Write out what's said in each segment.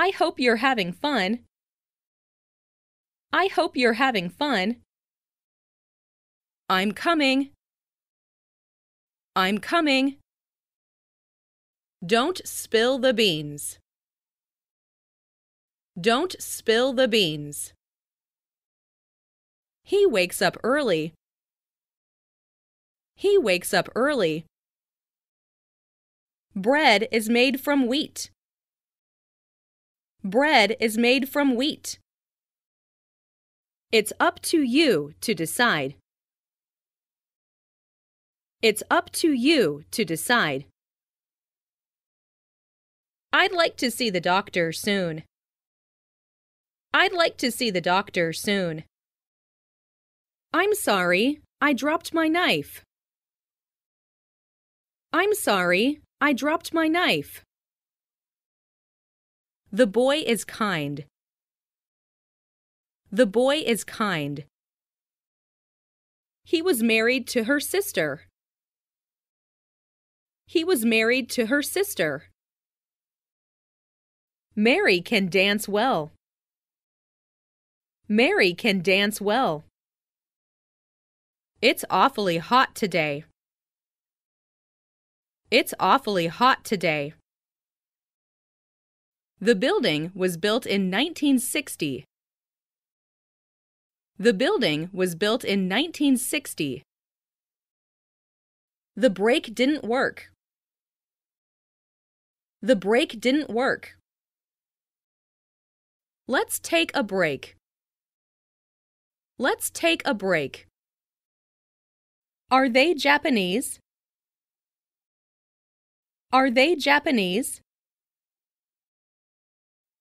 I hope you're having fun. I hope you're having fun. I'm coming. I'm coming. Don't spill the beans. Don't spill the beans. He wakes up early. He wakes up early. Bread is made from wheat. Bread is made from wheat. It's up to you to decide. It's up to you to decide. I'd like to see the doctor soon. I'd like to see the doctor soon. I'm sorry, I dropped my knife. I'm sorry, I dropped my knife. The boy is kind. The boy is kind. He was married to her sister. He was married to her sister. Mary can dance well. Mary can dance well. It's awfully hot today. It's awfully hot today. The building was built in 1960. The building was built in 1960. The brake didn't work. The brake didn't work. Let's take a break. Let's take a break. Are they Japanese? Are they Japanese?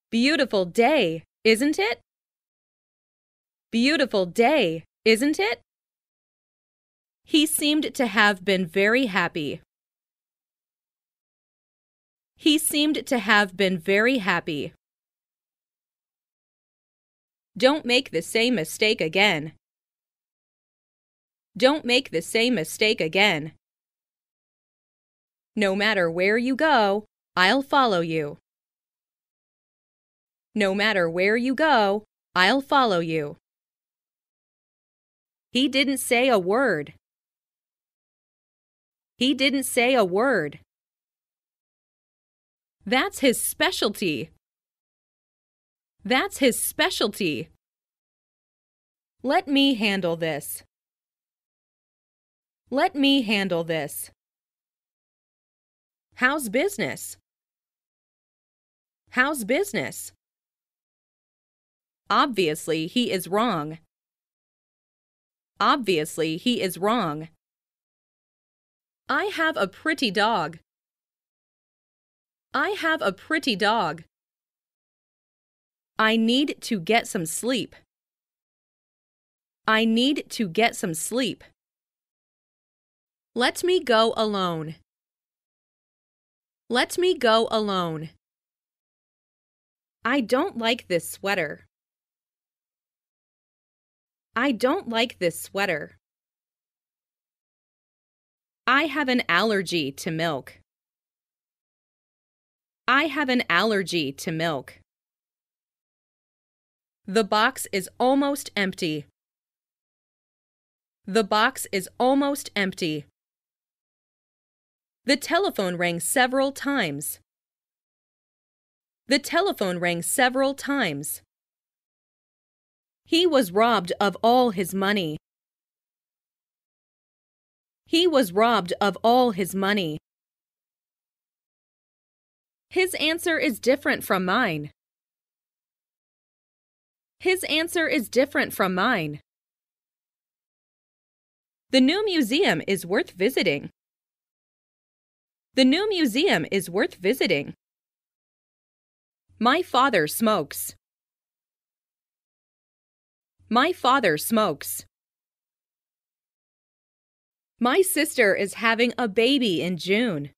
Beautiful day, isn't it? Beautiful day, isn't it? He seemed to have been very happy. He seemed to have been very happy. Don't make the same mistake again. Don't make the same mistake again. No matter where you go, I'll follow you. No matter where you go, I'll follow you. He didn't say a word. He didn't say a word. That's his specialty. That's his specialty. Let me handle this. Let me handle this. How's business? How's business? Obviously, he is wrong. Obviously, he is wrong. I have a pretty dog. I have a pretty dog. I need to get some sleep. I need to get some sleep. Let me go alone. Let me go alone. I don't like this sweater. I don't like this sweater. I have an allergy to milk. I have an allergy to milk. The box is almost empty. The box is almost empty. The telephone rang several times. The telephone rang several times. He was robbed of all his money. He was robbed of all his money. His answer is different from mine. His answer is different from mine. The new museum is worth visiting. The new museum is worth visiting. My father smokes. My father smokes. My sister is having a baby in June.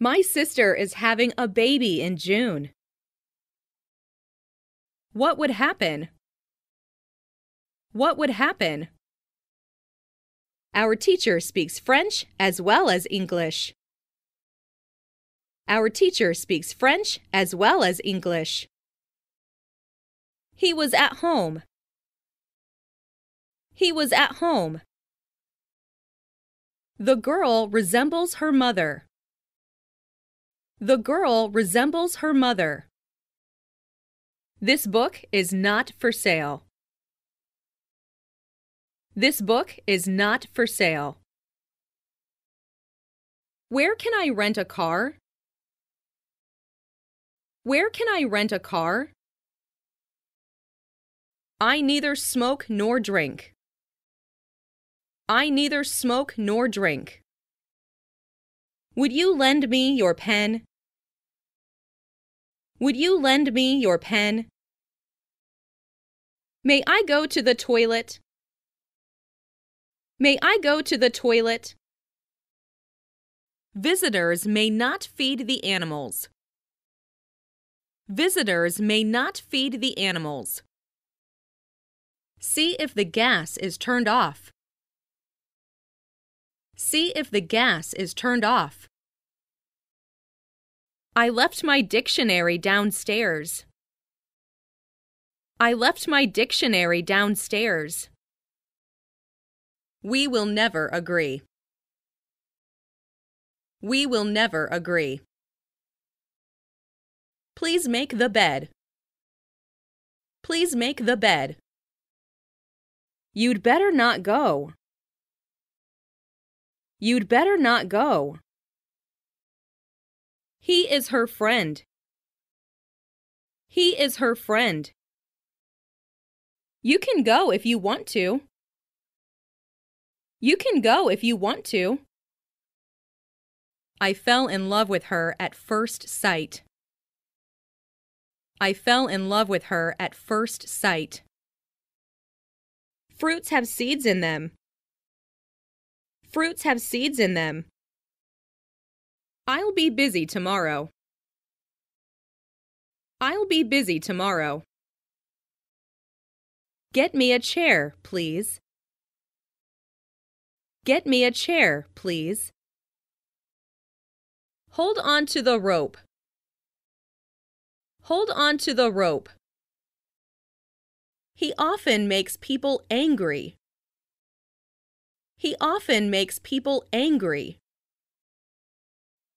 My sister is having a baby in June. What would happen? What would happen? Our teacher speaks French as well as English. Our teacher speaks French as well as English. He was at home. He was at home. The girl resembles her mother. The girl resembles her mother. This book is not for sale. This book is not for sale. Where can I rent a car? Where can I rent a car? I neither smoke nor drink. I neither smoke nor drink. Would you lend me your pen? Would you lend me your pen? May I go to the toilet? May I go to the toilet? Visitors may not feed the animals. Visitors may not feed the animals. See if the gas is turned off. See if the gas is turned off. I left my dictionary downstairs. I left my dictionary downstairs. We will never agree. We will never agree. Please make the bed. Please make the bed. You'd better not go. You'd better not go. He is her friend. He is her friend. You can go if you want to. You can go if you want to. I fell in love with her at first sight. I fell in love with her at first sight. Fruits have seeds in them. Fruits have seeds in them. I'll be busy tomorrow. I'll be busy tomorrow. Get me a chair, please. Get me a chair, please. Hold on to the rope. Hold on to the rope. He often makes people angry. He often makes people angry.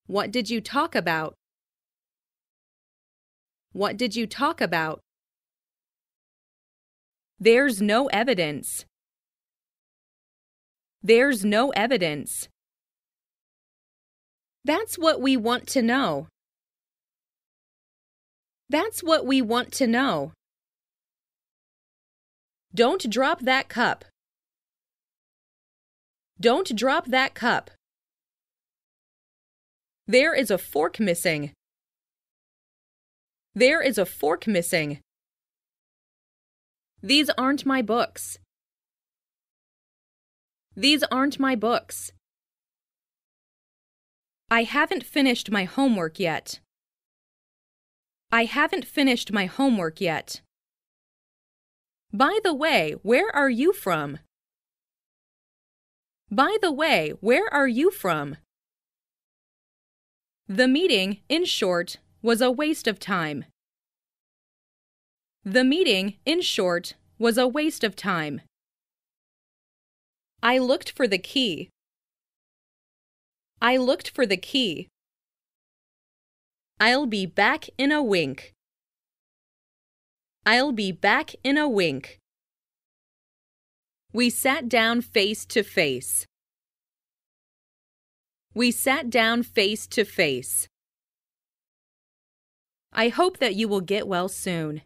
What did you talk about? What did you talk about? There's no evidence. There's no evidence. That's what we want to know. That's what we want to know. Don't drop that cup. Don't drop that cup. There is a fork missing. There is a fork missing. These aren't my books. These aren't my books. I haven't finished my homework yet. I haven't finished my homework yet. By the way, where are you from? By the way, where are you from? The meeting, in short, was a waste of time. The meeting, in short, was a waste of time. I looked for the key. I looked for the key. I'll be back in a wink. I'll be back in a wink. We sat down face to face. We sat down face to face. I hope that you will get well soon.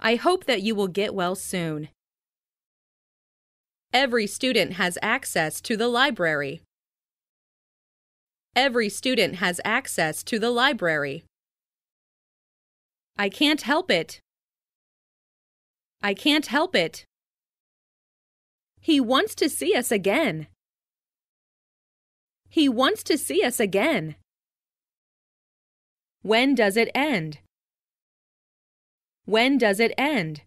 I hope that you will get well soon. Every student has access to the library. Every student has access to the library. I can't help it. I can't help it. He wants to see us again. He wants to see us again. When does it end? When does it end?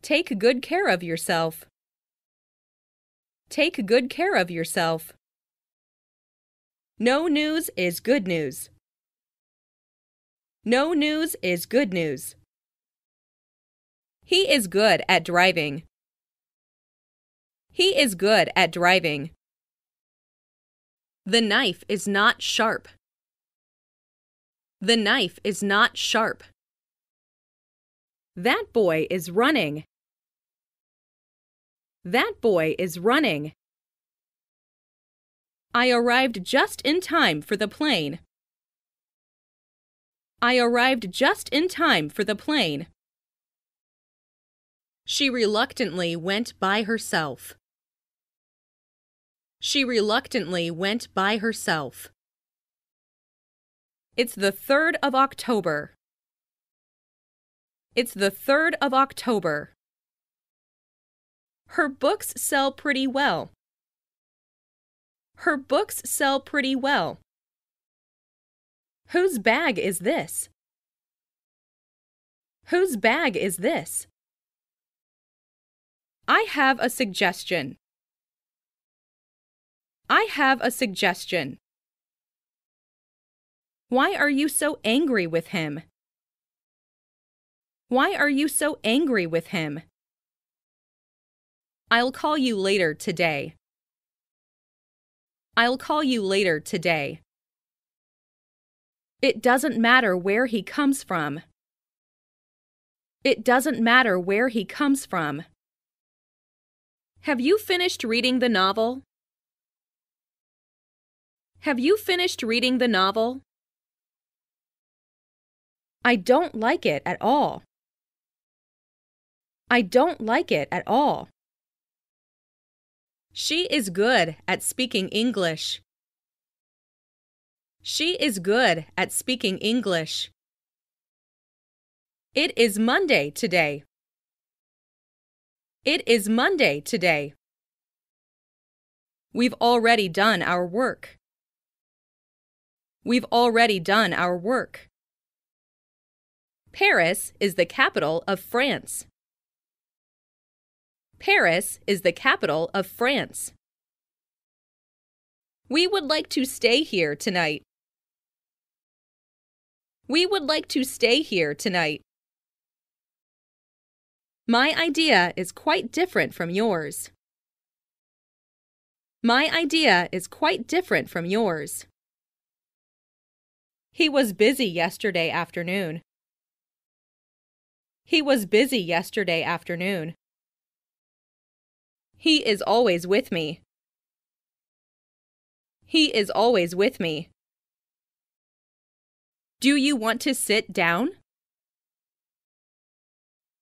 Take good care of yourself. Take good care of yourself. No news is good news. No news is good news. He is good at driving. He is good at driving. The knife is not sharp. The knife is not sharp. That boy is running. That boy is running. I arrived just in time for the plane. I arrived just in time for the plane. She reluctantly went by herself. She reluctantly went by herself. It's the 3rd of October. It's the 3rd of October. Her books sell pretty well. Her books sell pretty well. Whose bag is this? Whose bag is this? I have a suggestion. I have a suggestion. Why are you so angry with him? Why are you so angry with him? I'll call you later today. I'll call you later today. It doesn't matter where he comes from. It doesn't matter where he comes from. Have you finished reading the novel? Have you finished reading the novel? I don't like it at all. I don't like it at all. She is good at speaking English. She is good at speaking English. It is Monday today. It is Monday today. We've already done our work. We've already done our work. Paris is the capital of France. Paris is the capital of France. We would like to stay here tonight. We would like to stay here tonight. My idea is quite different from yours. My idea is quite different from yours. He was busy yesterday afternoon. He was busy yesterday afternoon. He is always with me. He is always with me. Do you want to sit down?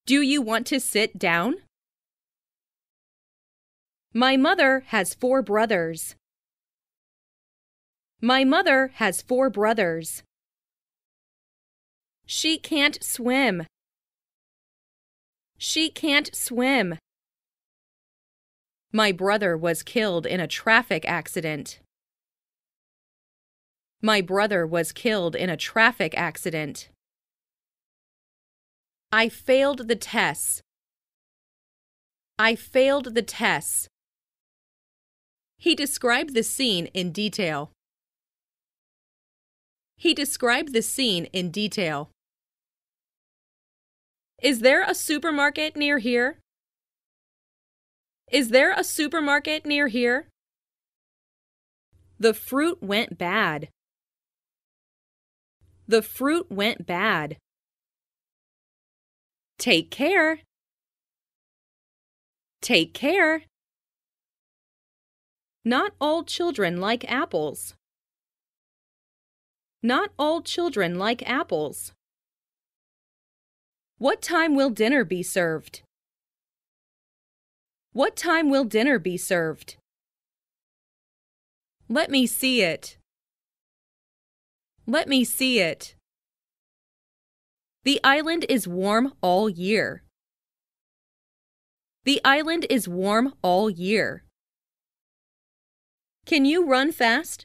Do you want to sit down? My mother has 4 brothers. My mother has 4 brothers. She can't swim. She can't swim. My brother was killed in a traffic accident. My brother was killed in a traffic accident. I failed the tests. I failed the tests. He described the scene in detail. He described the scene in detail. Is there a supermarket near here? Is there a supermarket near here? The fruit went bad. The fruit went bad. Take care. Take care. Not all children like apples. Not all children like apples. What time will dinner be served? What time will dinner be served? Let me see it. Let me see it. The island is warm all year. The island is warm all year. Can you run fast?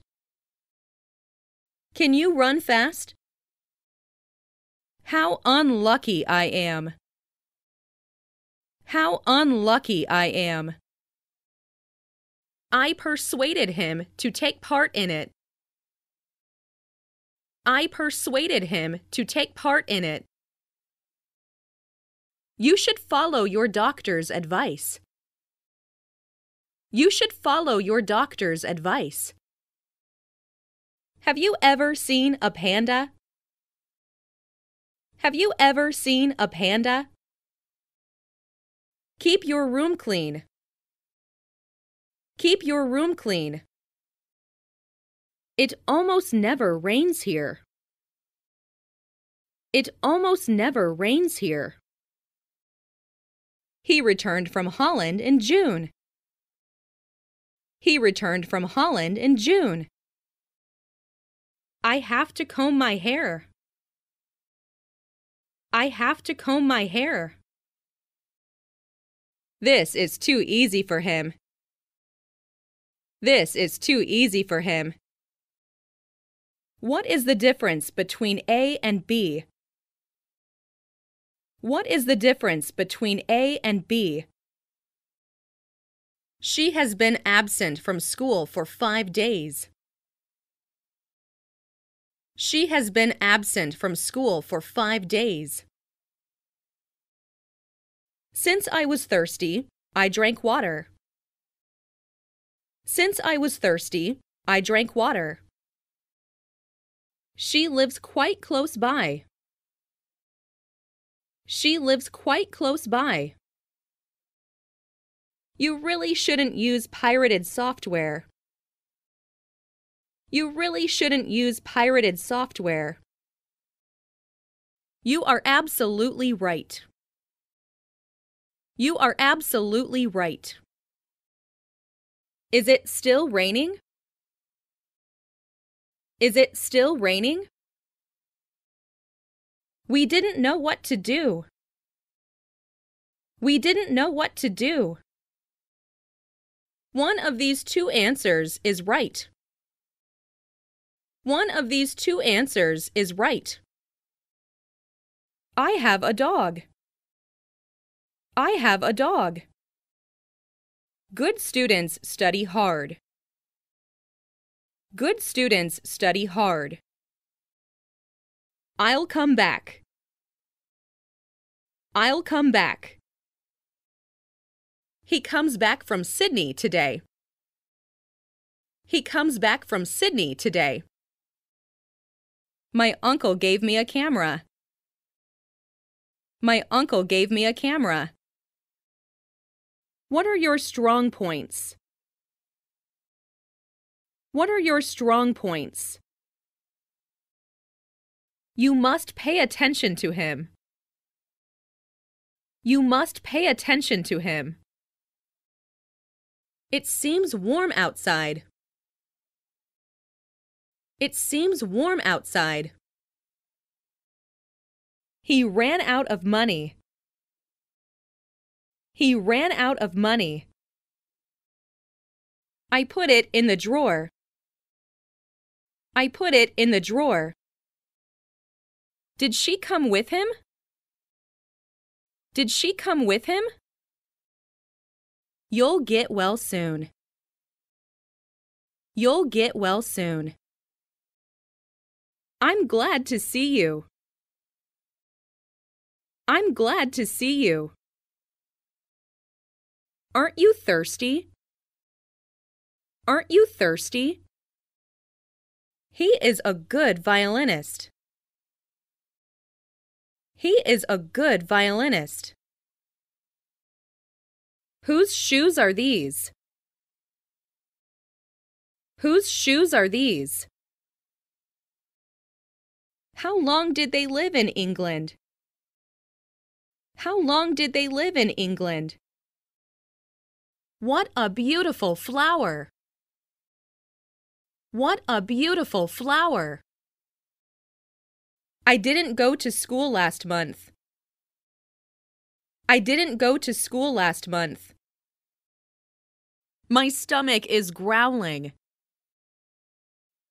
Can you run fast? How unlucky I am. How unlucky I am. I persuaded him to take part in it. I persuaded him to take part in it. You should follow your doctor's advice. You should follow your doctor's advice. Have you ever seen a panda? Have you ever seen a panda? Keep your room clean. Keep your room clean. It almost never rains here. It almost never rains here. He returned from Holland in June. He returned from Holland in June. I have to comb my hair. I have to comb my hair. This is too easy for him. This is too easy for him. What is the difference between A and B? What is the difference between A and B? She has been absent from school for 5 days. She has been absent from school for 5 days. Since I was thirsty, I drank water. Since I was thirsty, I drank water. She lives quite close by. She lives quite close by. You really shouldn't use pirated software. You really shouldn't use pirated software. You are absolutely right. You are absolutely right. Is it still raining? Is it still raining? We didn't know what to do. We didn't know what to do. One of these two answers is right. One of these two answers is right. I have a dog. I have a dog. Good students study hard. Good students study hard. I'll come back. I'll come back. He comes back from Sydney today. He comes back from Sydney today. My uncle gave me a camera. My uncle gave me a camera. What are your strong points? What are your strong points? You must pay attention to him. You must pay attention to him. It seems warm outside. It seems warm outside. He ran out of money. He ran out of money. I put it in the drawer. I put it in the drawer. Did she come with him? Did she come with him? You'll get well soon. You'll get well soon. I'm glad to see you. I'm glad to see you. Aren't you thirsty? Aren't you thirsty? He is a good violinist. He is a good violinist. Whose shoes are these? Whose shoes are these? How long did they live in England? How long did they live in England? What a beautiful flower! What a beautiful flower! I didn't go to school last month. I didn't go to school last month. My stomach is growling.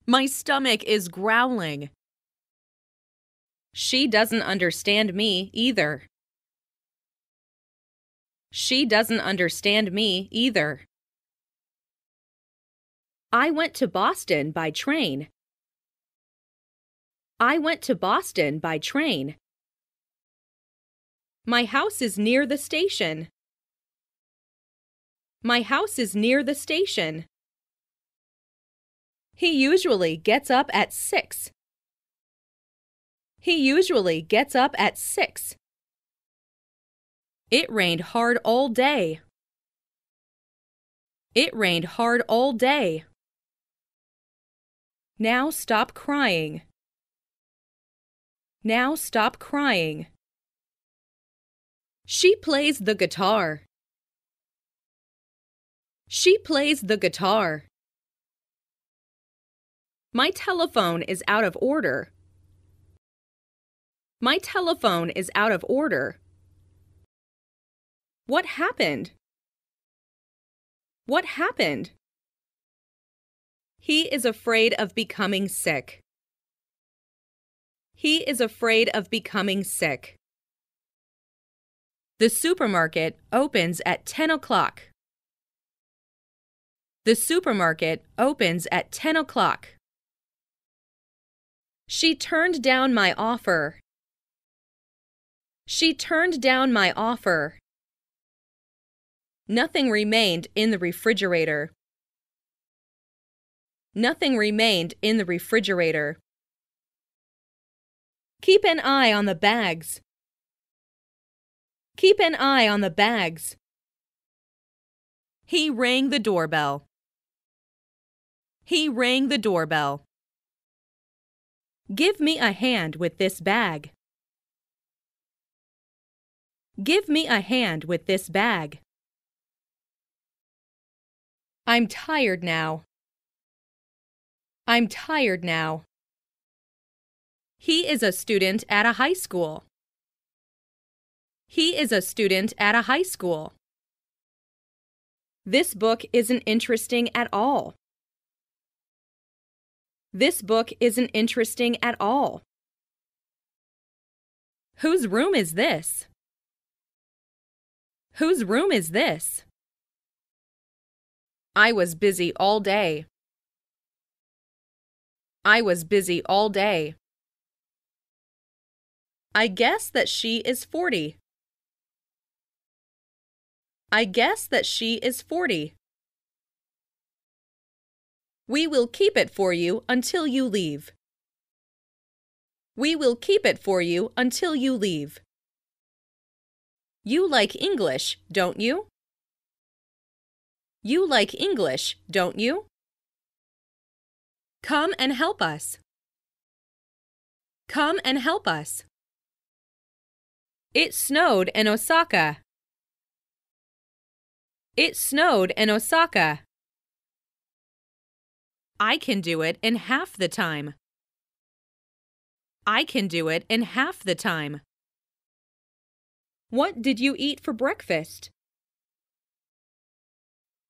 My stomach is growling. She doesn't understand me either. She doesn't understand me either. I went to Boston by train. I went to Boston by train. My house is near the station. My house is near the station. He usually gets up at 6. He usually gets up at 6. It rained hard all day. It rained hard all day. Now stop crying. Now stop crying. She plays the guitar. She plays the guitar. My telephone is out of order. My telephone is out of order. What happened? What happened? He is afraid of becoming sick. He is afraid of becoming sick. The supermarket opens at 10 o'clock. The supermarket opens at 10 o'clock. She turned down my offer. She turned down my offer. Nothing remained in the refrigerator. Nothing remained in the refrigerator. Keep an eye on the bags. Keep an eye on the bags. He rang the doorbell. He rang the doorbell. Give me a hand with this bag. Give me a hand with this bag. I'm tired now. I'm tired now. He is a student at a high school. He is a student at a high school. This book isn't interesting at all. This book isn't interesting at all. Whose room is this? Whose room is this? I was busy all day. I was busy all day. I guess that she is 40. I guess that she is 40. We will keep it for you until you leave. We will keep it for you until you leave. You like English, don't you? You like English, don't you? Come and help us. Come and help us. It snowed in Osaka. It snowed in Osaka. I can do it in half the time. I can do it in half the time. What did you eat for breakfast?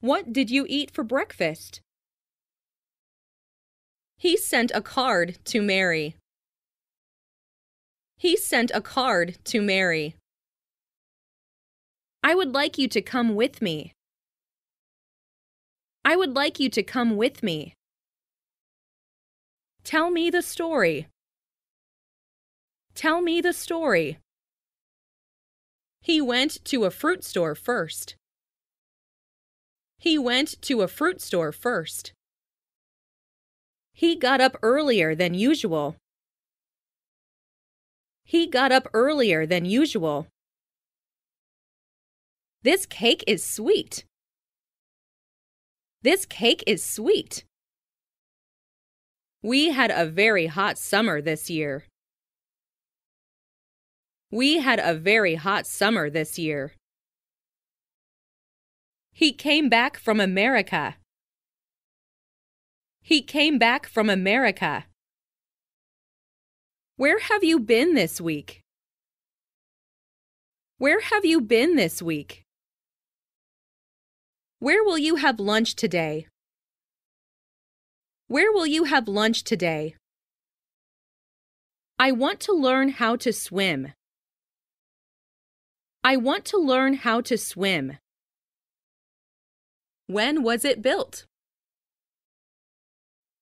What did you eat for breakfast? He sent a card to Mary. He sent a card to Mary. I would like you to come with me. I would like you to come with me. Tell me the story. Tell me the story. He went to a fruit store first. He went to a fruit store first. He got up earlier than usual. He got up earlier than usual. This cake is sweet. This cake is sweet. We had a very hot summer this year. We had a very hot summer this year. He came back from America. He came back from America. Where have you been this week? Where have you been this week? Where will you have lunch today? Where will you have lunch today? I want to learn how to swim. I want to learn how to swim. When was it built?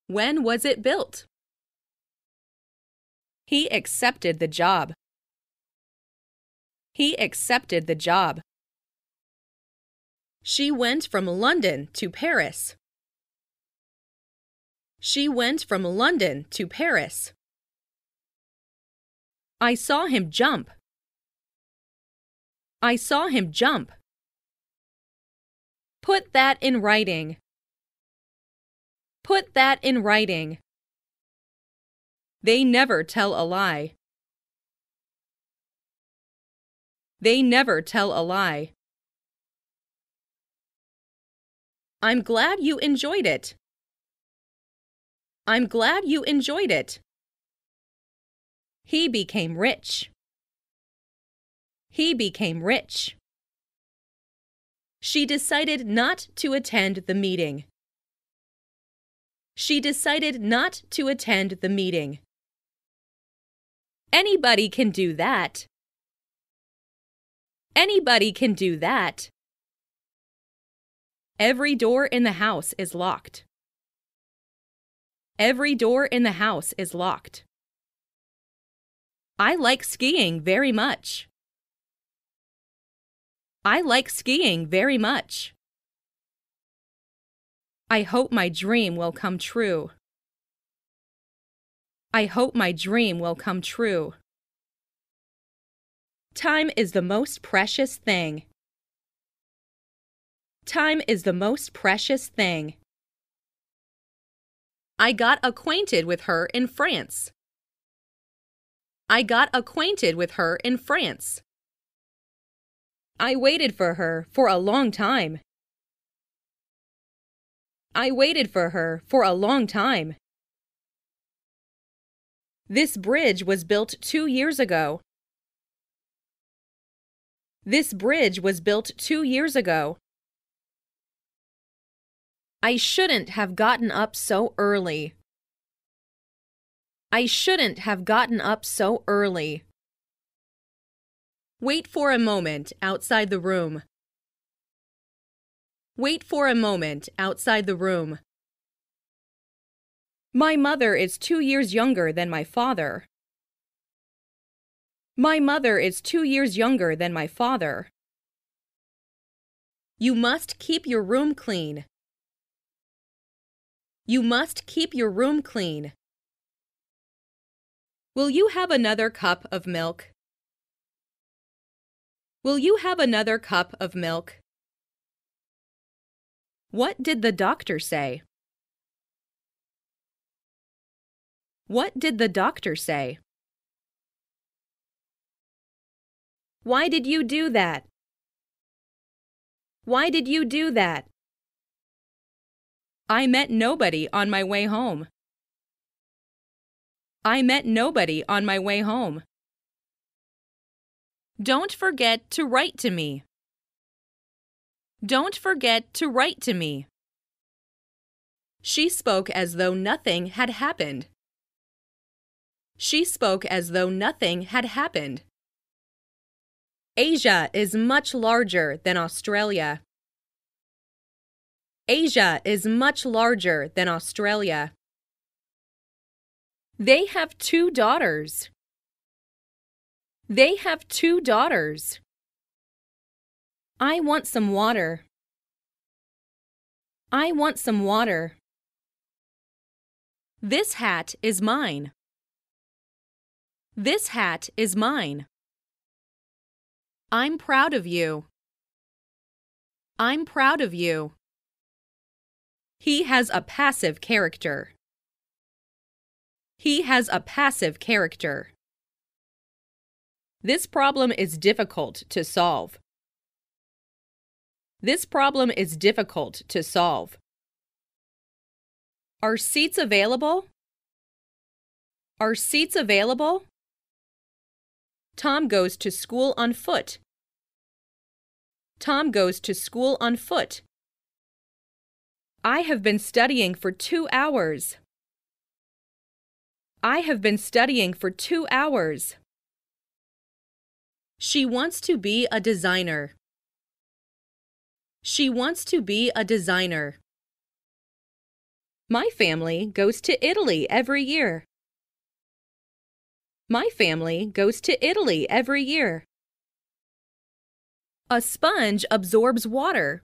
When was it built? He accepted the job. He accepted the job. She went from London to Paris. She went from London to Paris. I saw him jump. I saw him jump. Put that in writing. Put that in writing. They never tell a lie. They never tell a lie. I'm glad you enjoyed it. I'm glad you enjoyed it. He became rich. He became rich. She decided not to attend the meeting. She decided not to attend the meeting. Anybody can do that. Anybody can do that. Every door in the house is locked. Every door in the house is locked. I like skiing very much. I like skiing very much. I hope my dream will come true. I hope my dream will come true. Time is the most precious thing. Time is the most precious thing. I got acquainted with her in France. I got acquainted with her in France. I waited for her for a long time. I waited for her for a long time. This bridge was built 2 years ago. This bridge was built 2 years ago. I shouldn't have gotten up so early. I shouldn't have gotten up so early. Wait for a moment outside the room. Wait for a moment outside the room. My mother is 2 years younger than my father. My mother is 2 years younger than my father. You must keep your room clean. You must keep your room clean. Will you have another cup of milk? Will you have another cup of milk? What did the doctor say? What did the doctor say? Why did you do that? Why did you do that? I met nobody on my way home. I met nobody on my way home. Don't forget to write to me. Don't forget to write to me. She spoke as though nothing had happened. She spoke as though nothing had happened. Asia is much larger than Australia. Asia is much larger than Australia. They have two daughters. They have two daughters. I want some water. I want some water. This hat is mine. This hat is mine. I'm proud of you. I'm proud of you. He has a passive character. He has a passive character. This problem is difficult to solve. This problem is difficult to solve. Are seats available? Are seats available? Tom goes to school on foot. Tom goes to school on foot. I have been studying for 2 hours. I have been studying for 2 hours. She wants to be a designer. She wants to be a designer. My family goes to Italy every year. My family goes to Italy every year. A sponge absorbs water.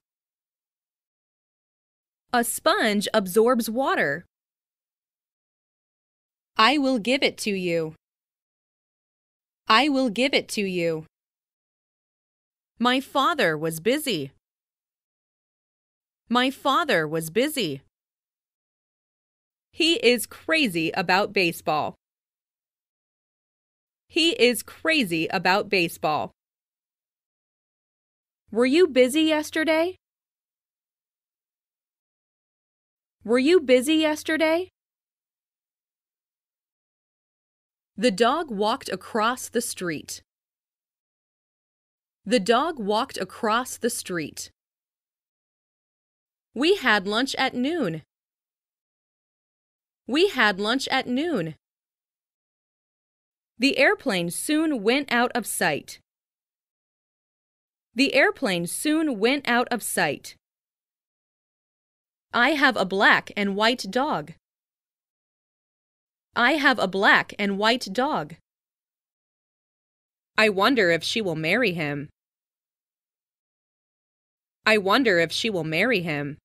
A sponge absorbs water. I will give it to you. I will give it to you. My father was busy. My father was busy. He is crazy about baseball. He is crazy about baseball. Were you busy yesterday? Were you busy yesterday? The dog walked across the street. The dog walked across the street. We had lunch at noon. We had lunch at noon. The airplane soon went out of sight. The airplane soon went out of sight. I have a black and white dog. I have a black and white dog. I wonder if she will marry him. I wonder if she will marry him.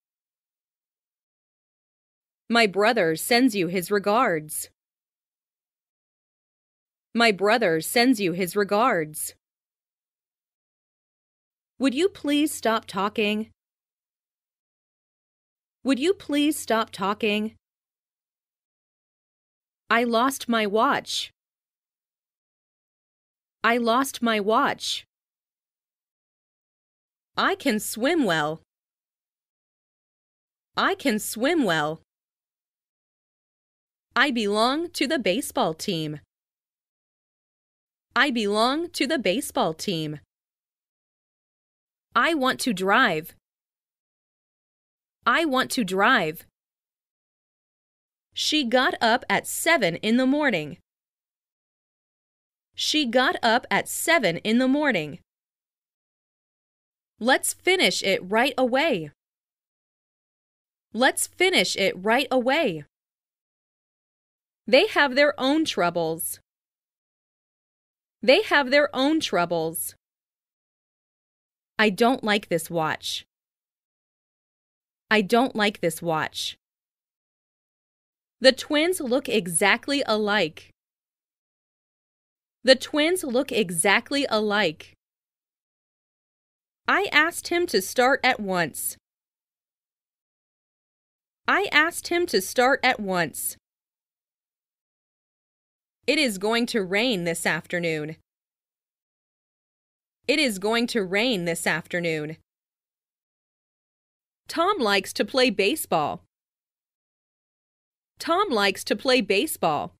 My brother sends you his regards. My brother sends you his regards. Would you please stop talking? Would you please stop talking? I lost my watch. I lost my watch. I can swim well. I can swim well. I belong to the baseball team. I belong to the baseball team. I want to drive. I want to drive. She got up at 7 in the morning. She got up at 7 in the morning. Let's finish it right away. Let's finish it right away. They have their own troubles. They have their own troubles. I don't like this watch. I don't like this watch. The twins look exactly alike. The twins look exactly alike. I asked him to start at once. I asked him to start at once. It is going to rain this afternoon. It is going to rain this afternoon. Tom likes to play baseball. Tom likes to play baseball.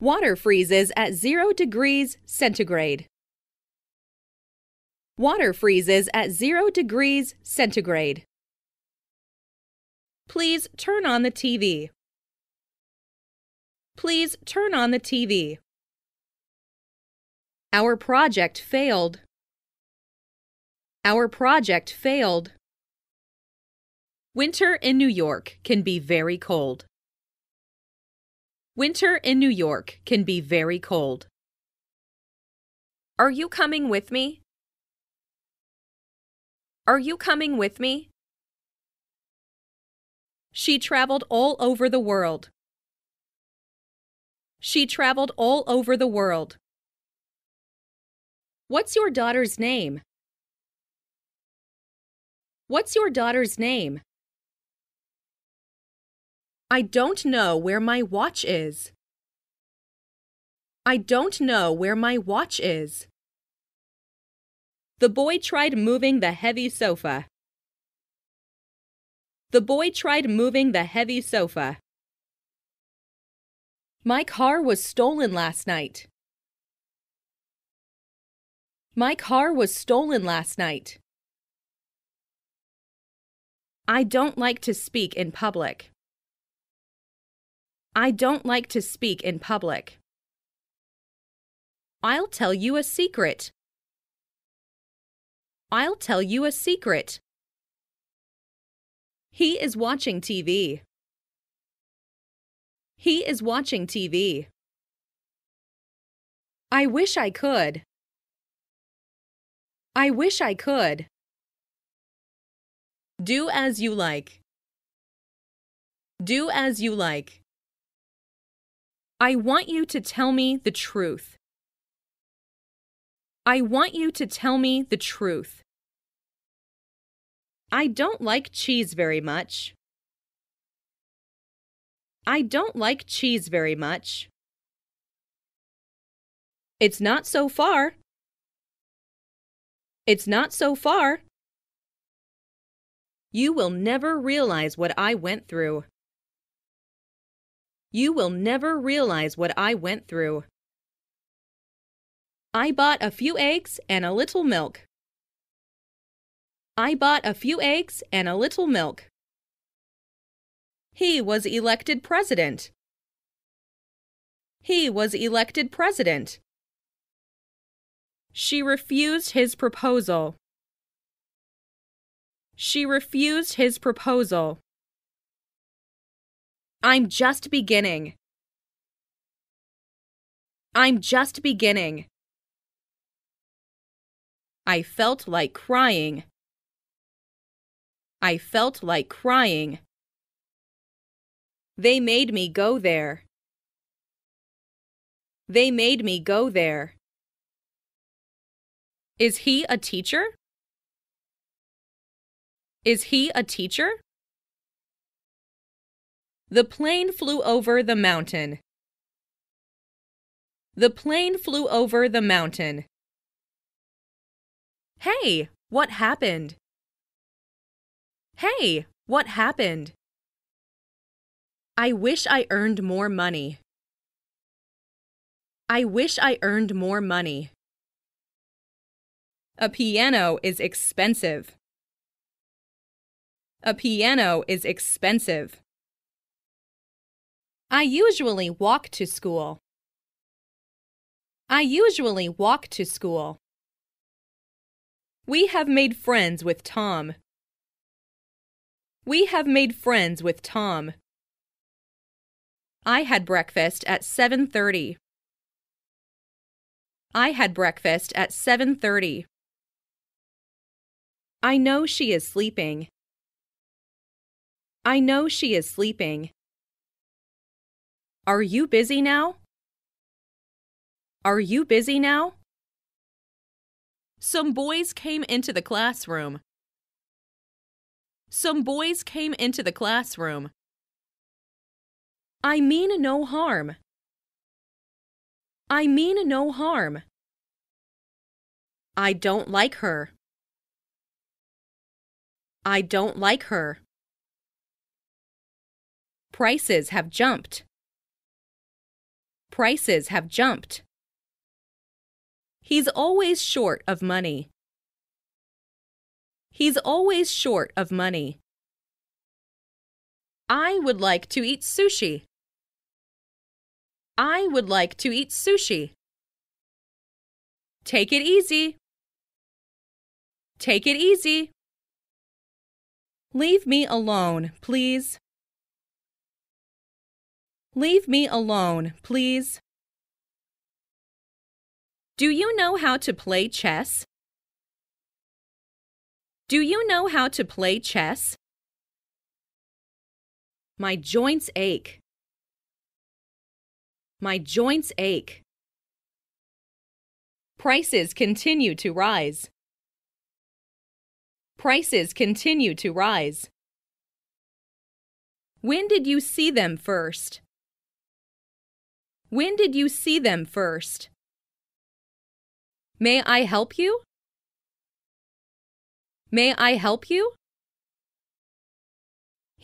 Water freezes at 0 degrees centigrade. Water freezes at 0 degrees centigrade. Please turn on the TV. Please turn on the TV. Our project failed. Our project failed. Winter in New York can be very cold. Winter in New York can be very cold. Are you coming with me? Are you coming with me? She traveled all over the world. She traveled all over the world. What's your daughter's name? What's your daughter's name? I don't know where my watch is. I don't know where my watch is. The boy tried moving the heavy sofa. The boy tried moving the heavy sofa. My car was stolen last night. My car was stolen last night. I don't like to speak in public. I don't like to speak in public. I'll tell you a secret. I'll tell you a secret. He is watching TV. He is watching TV. I wish I could. I wish I could. Do as you like. Do as you like. I want you to tell me the truth. I want you to tell me the truth. I don't like cheese very much. I don't like cheese very much. It's not so far. It's not so far. You will never realize what I went through. You will never realize what I went through. I bought a few eggs and a little milk. I bought a few eggs and a little milk. He was elected president. He was elected president. She refused his proposal. She refused his proposal. I'm just beginning. I'm just beginning. I felt like crying. I felt like crying. They made me go there. They made me go there. Is he a teacher? Is he a teacher? The plane flew over the mountain. The plane flew over the mountain. Hey, what happened? Hey, what happened? I wish I earned more money. I wish I earned more money. A piano is expensive. A piano is expensive. I usually walk to school. I usually walk to school. We have made friends with Tom. We have made friends with Tom. I had breakfast at 7:30. I had breakfast at 7:30. I know she is sleeping. I know she is sleeping. Are you busy now? Are you busy now? Some boys came into the classroom. Some boys came into the classroom. I mean no harm. I mean no harm. I don't like her. I don't like her. Prices have jumped. Prices have jumped. He's always short of money. He's always short of money. I would like to eat sushi. I would like to eat sushi. Take it easy. Take it easy. Leave me alone, please. Leave me alone, please. Do you know how to play chess? Do you know how to play chess? My joints ache. My joints ache. Prices continue to rise. Prices continue to rise. When did you see them first? When did you see them first? May I help you? May I help you?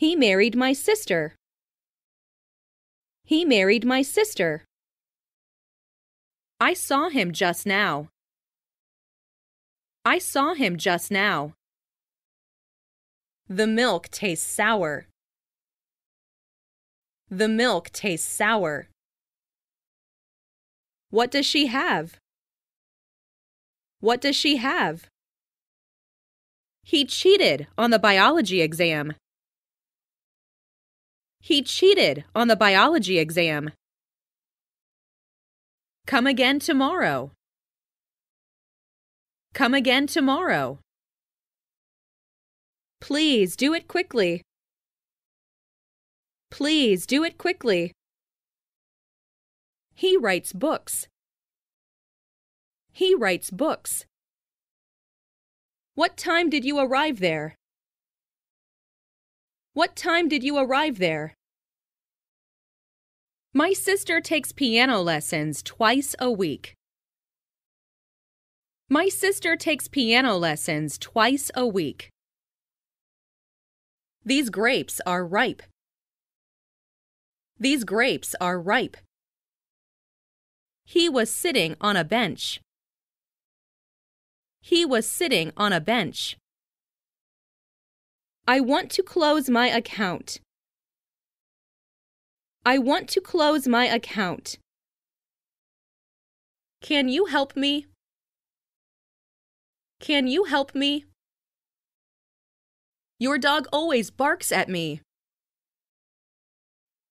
He married my sister. He married my sister. I saw him just now. I saw him just now. The milk tastes sour. The milk tastes sour. What does she have? What does she have? He cheated on the biology exam. He cheated on the biology exam. Come again tomorrow. Come again tomorrow. Please do it quickly. Please do it quickly. He writes books. He writes books. What time did you arrive there? What time did you arrive there? My sister takes piano lessons twice a week. My sister takes piano lessons twice a week. These grapes are ripe. These grapes are ripe. He was sitting on a bench. He was sitting on a bench. I want to close my account. I want to close my account. Can you help me? Can you help me? Your dog always barks at me.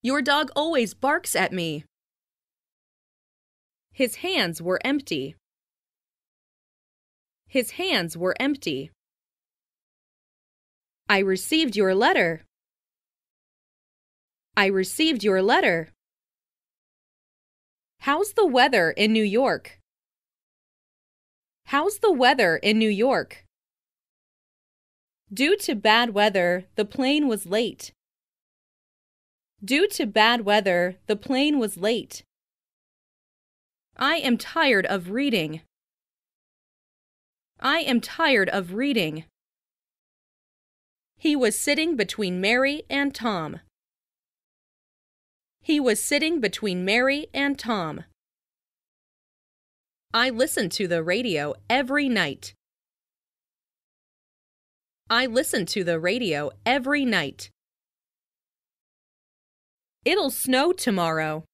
Your dog always barks at me. His hands were empty. His hands were empty. I received your letter. I received your letter. How's the weather in New York? How's the weather in New York? Due to bad weather, the plane was late. Due to bad weather, the plane was late. I am tired of reading. I am tired of reading. He was sitting between Mary and Tom. He was sitting between Mary and Tom. I listen to the radio every night. I listen to the radio every night. It'll snow tomorrow.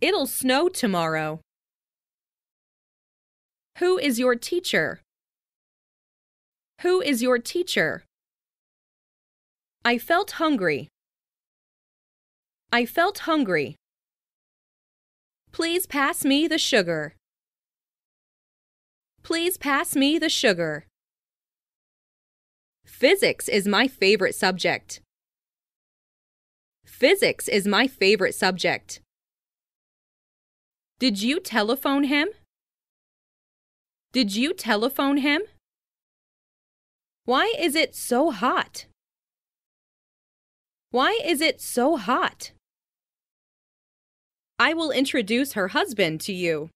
It'll snow tomorrow. Who is your teacher? Who is your teacher? I felt hungry. I felt hungry. Please pass me the sugar. Please pass me the sugar. Physics is my favorite subject. Physics is my favorite subject. Did you telephone him? Did you telephone him? Why is it so hot? Why is it so hot? I will introduce her husband to you.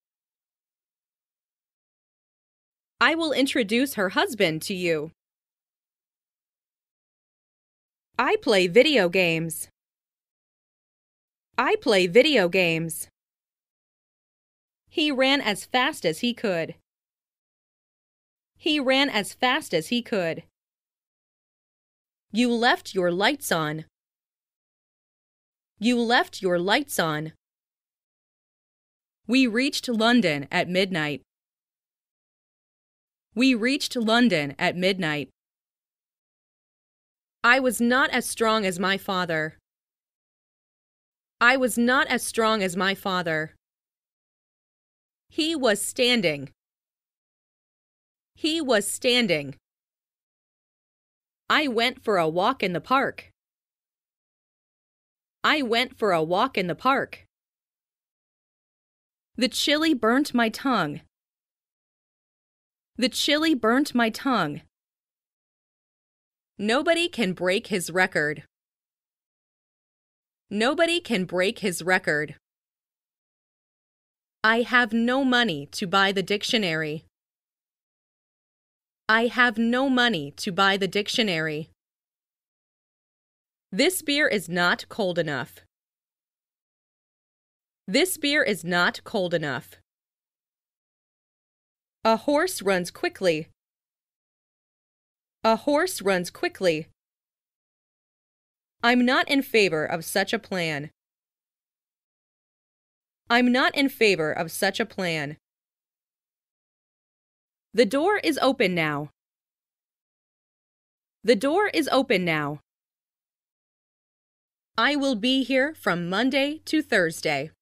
I will introduce her husband to you. I play video games. I play video games. He ran as fast as he could. He ran as fast as he could. You left your lights on. You left your lights on. We reached London at midnight. We reached London at midnight. I was not as strong as my father. I was not as strong as my father. He was standing. He was standing. I went for a walk in the park. I went for a walk in the park. The chili burnt my tongue. The chili burnt my tongue. Nobody can break his record. Nobody can break his record. I have no money to buy the dictionary. I have no money to buy the dictionary. This beer is not cold enough. This beer is not cold enough. A horse runs quickly. A horse runs quickly. I'm not in favor of such a plan. I'm not in favor of such a plan. The door is open now. The door is open now. I will be here from Monday to Thursday.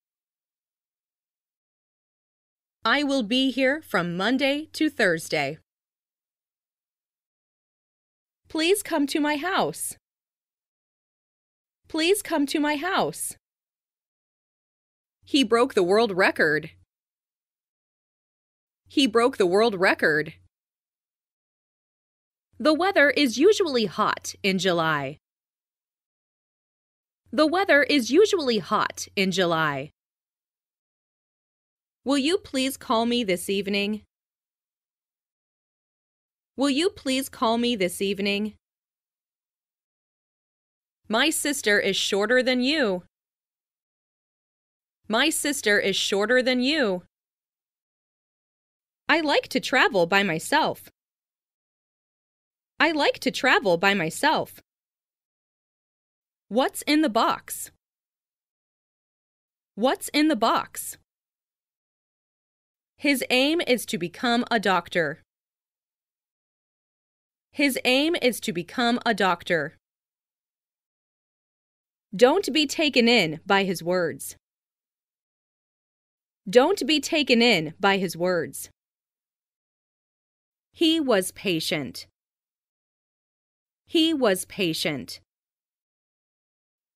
I will be here from Monday to Thursday. Please come to my house. Please come to my house. He broke the world record. He broke the world record. The weather is usually hot in July. The weather is usually hot in July. Will you please call me this evening? Will you please call me this evening? My sister is shorter than you. My sister is shorter than you. I like to travel by myself. I like to travel by myself. What's in the box? What's in the box? His aim is to become a doctor. His aim is to become a doctor. Don't be taken in by his words. Don't be taken in by his words. He was patient. He was patient.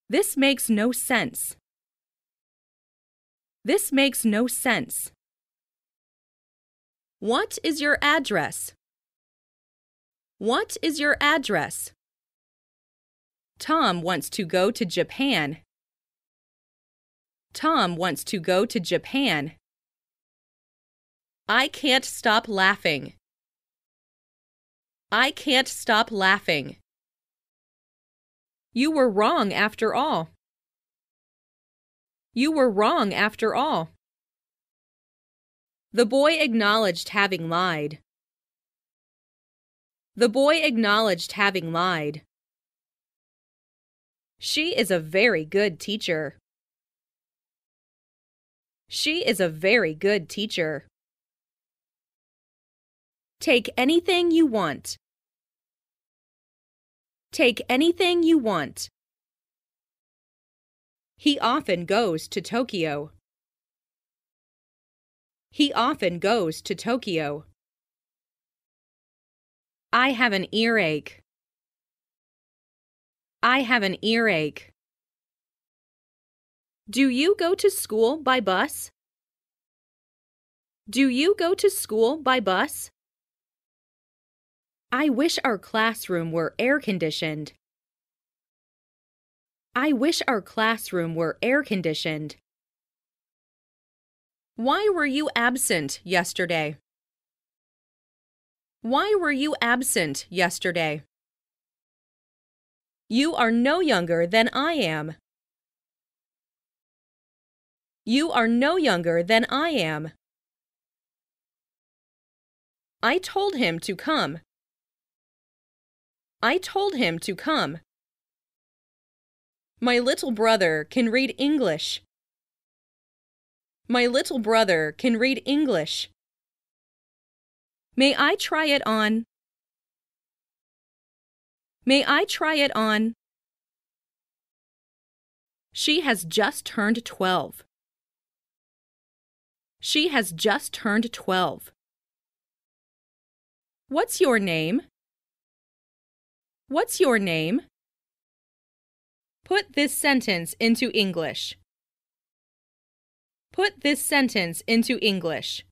This makes no sense. This makes no sense. What is your address? What is your address? Tom wants to go to Japan. Tom wants to go to Japan. I can't stop laughing. I can't stop laughing. You were wrong after all. You were wrong after all. The boy acknowledged having lied. The boy acknowledged having lied. She is a very good teacher. She is a very good teacher. Take anything you want. Take anything you want. He often goes to Tokyo. He often goes to Tokyo. I have an earache. I have an earache. Do you go to school by bus? Do you go to school by bus? I wish our classroom were air-conditioned. I wish our classroom were air-conditioned. Why were you absent yesterday? Why were you absent yesterday? You are no younger than I am. You are no younger than I am. I told him to come. I told him to come. My little brother can read English. My little brother can read English. May I try it on? May I try it on? She has just turned 12. She has just turned 12. What's your name? What's your name? Put this sentence into English. Put this sentence into English.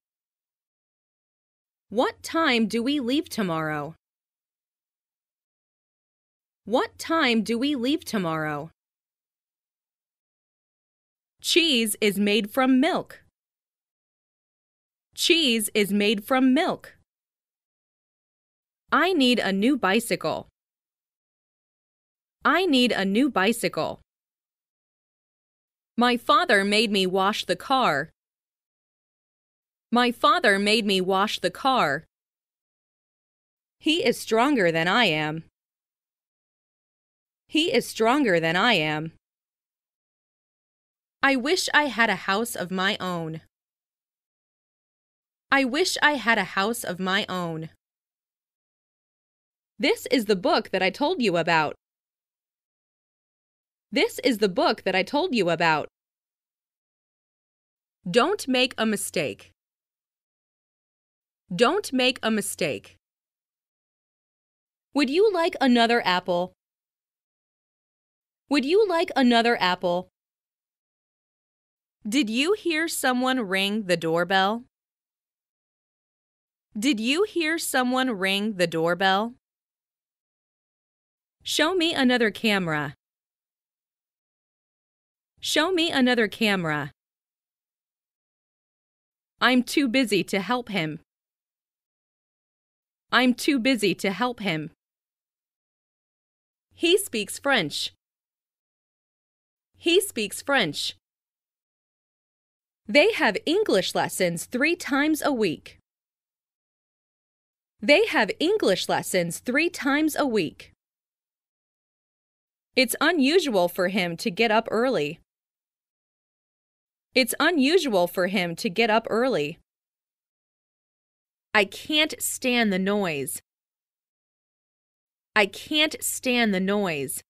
What time do we leave tomorrow? What time do we leave tomorrow? Cheese is made from milk. Cheese is made from milk. I need a new bicycle. I need a new bicycle. My father made me wash the car. My father made me wash the car. He is stronger than I am. He is stronger than I am. I wish I had a house of my own. I wish I had a house of my own. This is the book that I told you about. This is the book that I told you about. Don't make a mistake. Don't make a mistake. Would you like another apple? Would you like another apple? Did you hear someone ring the doorbell? Did you hear someone ring the doorbell? Show me another camera. Show me another camera. I'm too busy to help him. I'm too busy to help him. He speaks French. He speaks French. They have English lessons 3 times a week. They have English lessons 3 times a week. It's unusual for him to get up early. It's unusual for him to get up early. I can't stand the noise. I can't stand the noise.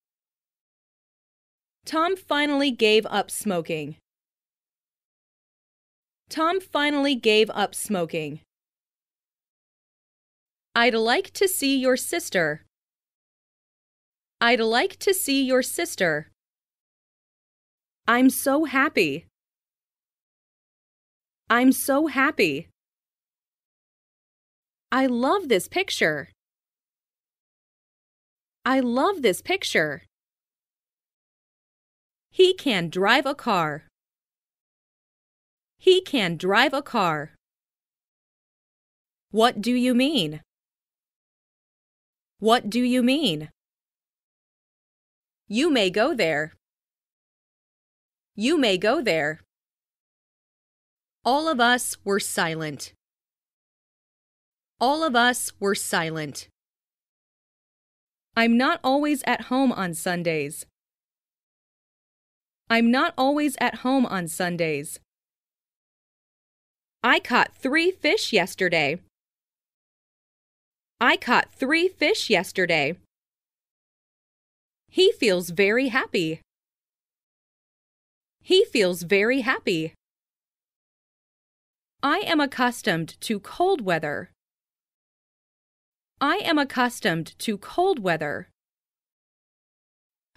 Tom finally gave up smoking. Tom finally gave up smoking. I'd like to see your sister. I'd like to see your sister. I'm so happy. I'm so happy. I love this picture. I love this picture. He can drive a car. He can drive a car. What do you mean? What do you mean? You may go there. You may go there. All of us were silent. All of us were silent. I'm not always at home on Sundays. I'm not always at home on Sundays. I caught 3 fish yesterday. I caught 3 fish yesterday. He feels very happy. He feels very happy. I am accustomed to cold weather. I am accustomed to cold weather.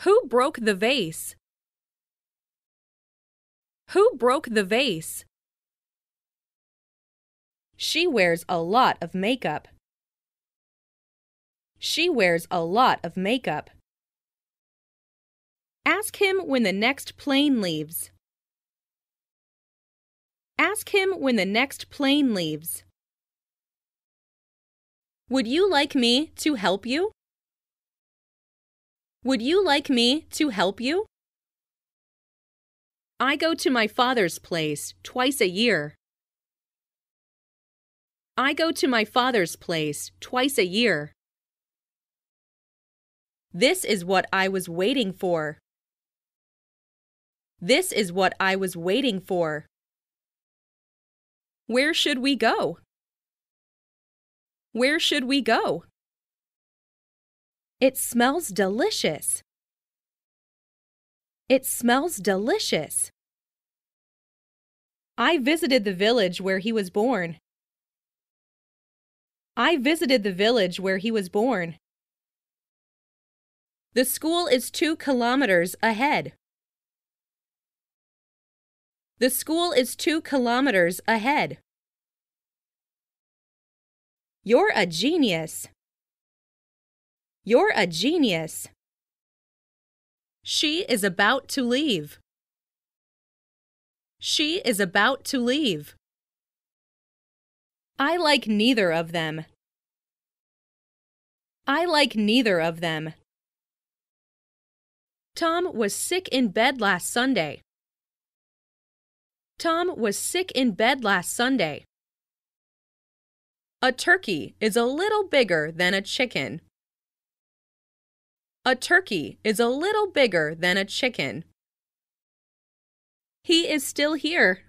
Who broke the vase? Who broke the vase? She wears a lot of makeup. She wears a lot of makeup. Ask him when the next plane leaves. Ask him when the next plane leaves. Would you like me to help you? Would you like me to help you? I go to my father's place twice a year. I go to my father's place twice a year. This is what I was waiting for. This is what I was waiting for. Where should we go? Where should we go? It smells delicious. It smells delicious. I visited the village where he was born. I visited the village where he was born. The school is 2 kilometers ahead. The school is 2 kilometers ahead. You're a genius. You're a genius. She is about to leave. She is about to leave. I like neither of them. I like neither of them. Tom was sick in bed last Sunday. Tom was sick in bed last Sunday. A turkey is a little bigger than a chicken. A turkey is a little bigger than a chicken. He is still here.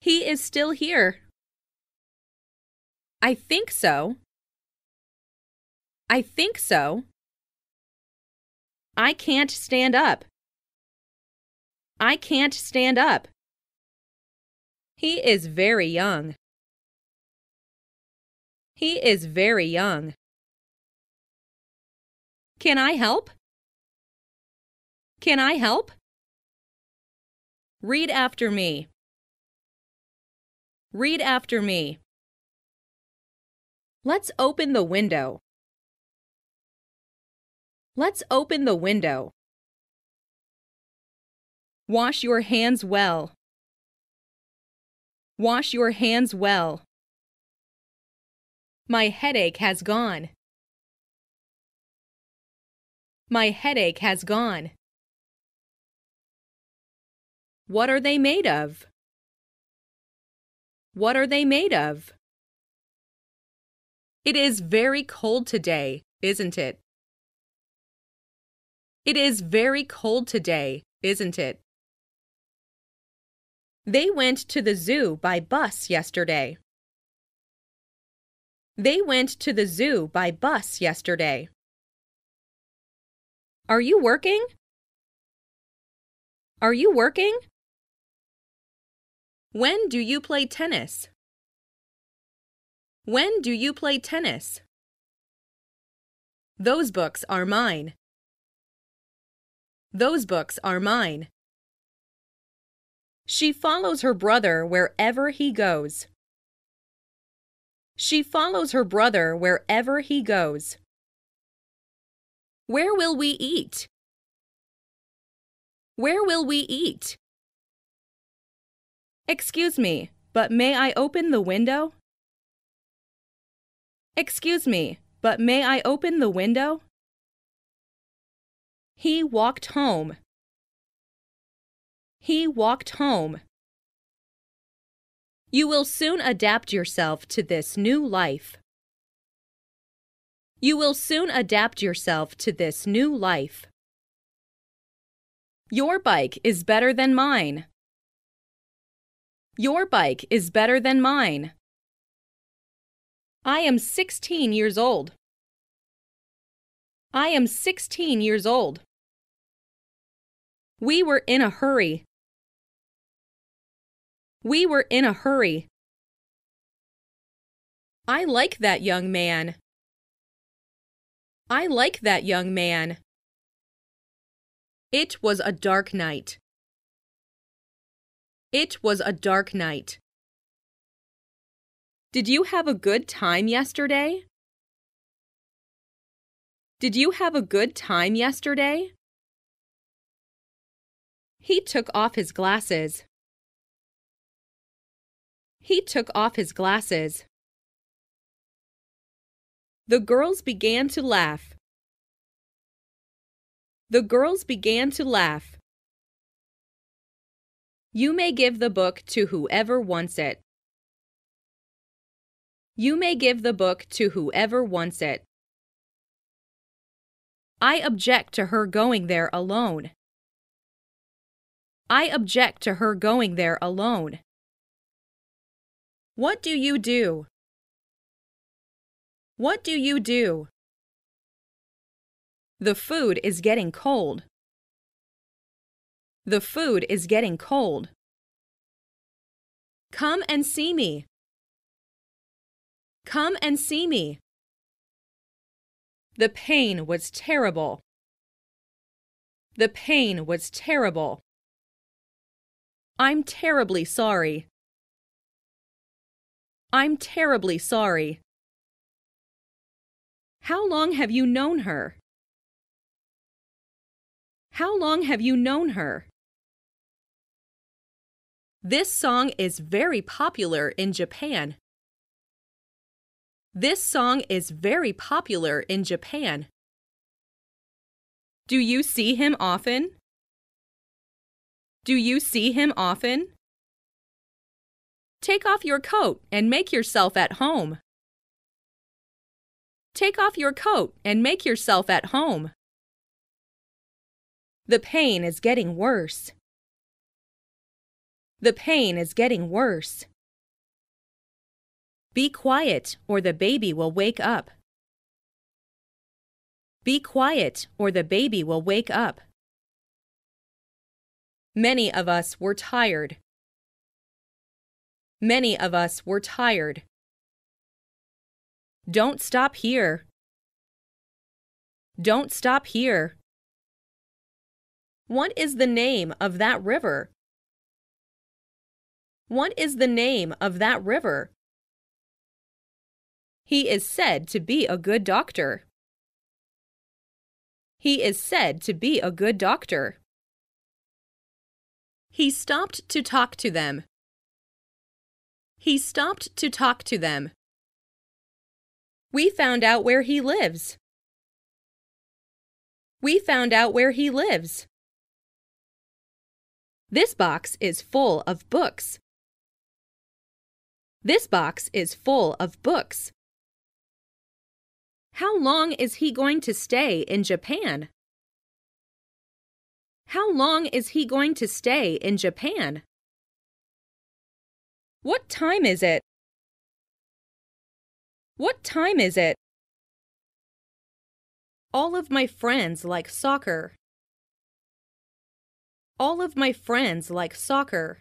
He is still here. I think so. I think so. I can't stand up. I can't stand up. He is very young. He is very young. Can I help? Can I help? Read after me. Read after me. Let's open the window. Let's open the window. Wash your hands well. Wash your hands well. My headache has gone. My headache has gone. What are they made of? What are they made of? It is very cold today, isn't it? It is very cold today, isn't it? They went to the zoo by bus yesterday. They went to the zoo by bus yesterday. Are you working? Are you working? When do you play tennis? When do you play tennis? Those books are mine. Those books are mine. She follows her brother wherever he goes. She follows her brother wherever he goes. Where will we eat? Where will we eat? Excuse me, but may I open the window? Excuse me, but may I open the window? He walked home. He walked home. You will soon adapt yourself to this new life. You will soon adapt yourself to this new life. Your bike is better than mine. Your bike is better than mine. I am 16 years old. I am 16 years old. We were in a hurry. We were in a hurry. I like that young man. I like that young man. It was a dark night. It was a dark night. Did you have a good time yesterday? Did you have a good time yesterday? He took off his glasses. He took off his glasses. The girls began to laugh. The girls began to laugh. You may give the book to whoever wants it. You may give the book to whoever wants it. I object to her going there alone. I object to her going there alone. What do you do? What do you do? The food is getting cold. The food is getting cold. Come and see me. Come and see me. The pain was terrible. The pain was terrible. I'm terribly sorry. I'm terribly sorry. How long have you known her? How long have you known her? This song is very popular in Japan. This song is very popular in Japan. Do you see him often? Do you see him often? Take off your coat and make yourself at home. Take off your coat and make yourself at home. The pain is getting worse. The pain is getting worse. Be quiet or the baby will wake up. Be quiet or the baby will wake up. Many of us were tired. Many of us were tired. Don't stop here. Don't stop here. What is the name of that river? What is the name of that river? He is said to be a good doctor. He is said to be a good doctor. He stopped to talk to them. He stopped to talk to them. We found out where he lives. We found out where he lives. This box is full of books. This box is full of books. How long is he going to stay in Japan? How long is he going to stay in Japan? What time is it? What time is it? All of my friends like soccer. All of my friends like soccer.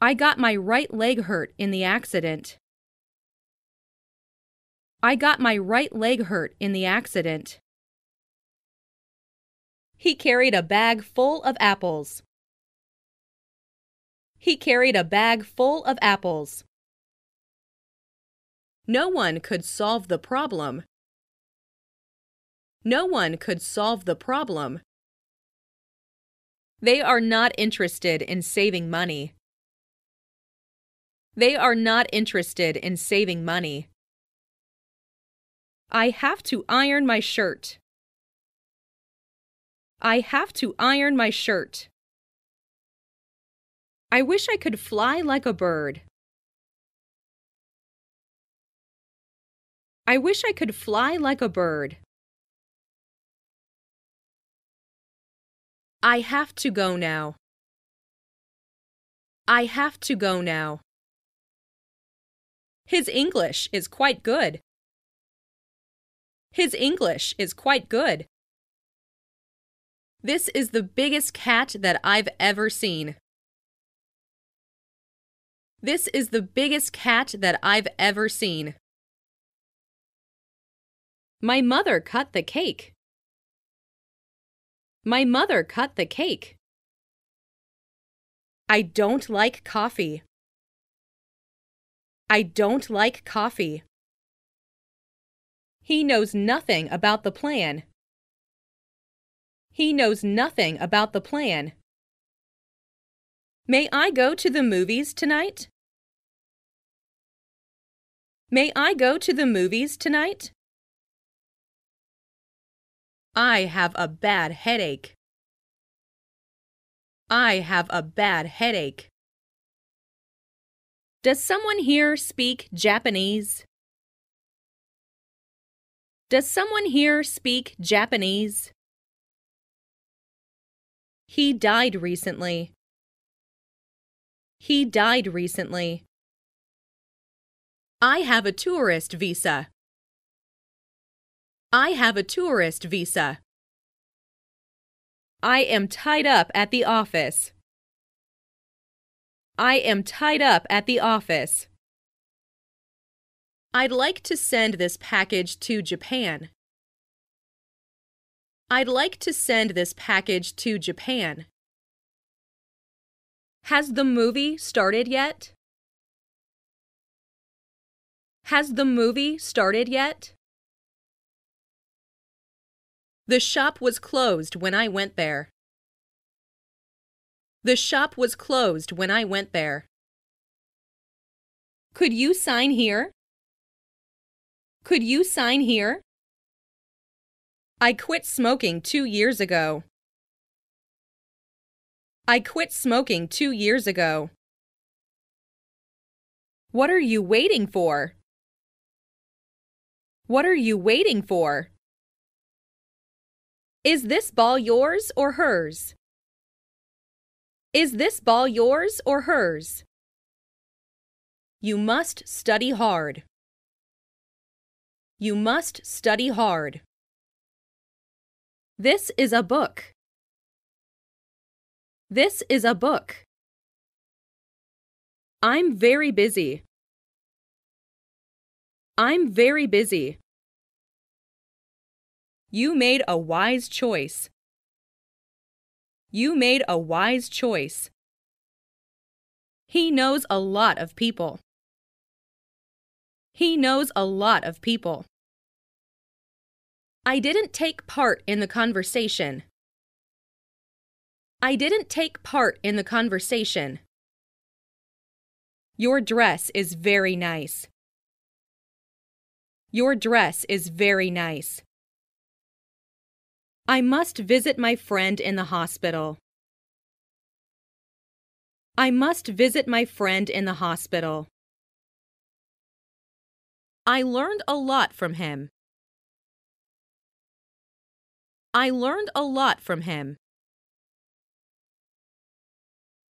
I got my right leg hurt in the accident. I got my right leg hurt in the accident. He carried a bag full of apples. He carried a bag full of apples. No one could solve the problem. No one could solve the problem. They are not interested in saving money. They are not interested in saving money. I have to iron my shirt. I have to iron my shirt. I wish I could fly like a bird. I wish I could fly like a bird. I have to go now. I have to go now. His English is quite good. His English is quite good. This is the biggest cat that I've ever seen. This is the biggest cat that I've ever seen. My mother cut the cake. My mother cut the cake. I don't like coffee. I don't like coffee. He knows nothing about the plan. He knows nothing about the plan. May I go to the movies tonight? May I go to the movies tonight? I have a bad headache. I have a bad headache. Does someone here speak Japanese? Does someone here speak Japanese? He died recently. He died recently. I have a tourist visa. I have a tourist visa. I am tied up at the office. I am tied up at the office. I'd like to send this package to Japan. I'd like to send this package to Japan. Has the movie started yet? Has the movie started yet? The shop was closed when I went there. The shop was closed when I went there. Could you sign here? Could you sign here? I quit smoking 2 years ago. I quit smoking 2 years ago. What are you waiting for? What are you waiting for? Is this ball yours or hers? Is this ball yours or hers? You must study hard. You must study hard. This is a book. This is a book. I'm very busy. I'm very busy. You made a wise choice. You made a wise choice. He knows a lot of people. He knows a lot of people. I didn't take part in the conversation. I didn't take part in the conversation. Your dress is very nice. Your dress is very nice. I must visit my friend in the hospital. I must visit my friend in the hospital. I learned a lot from him. I learned a lot from him.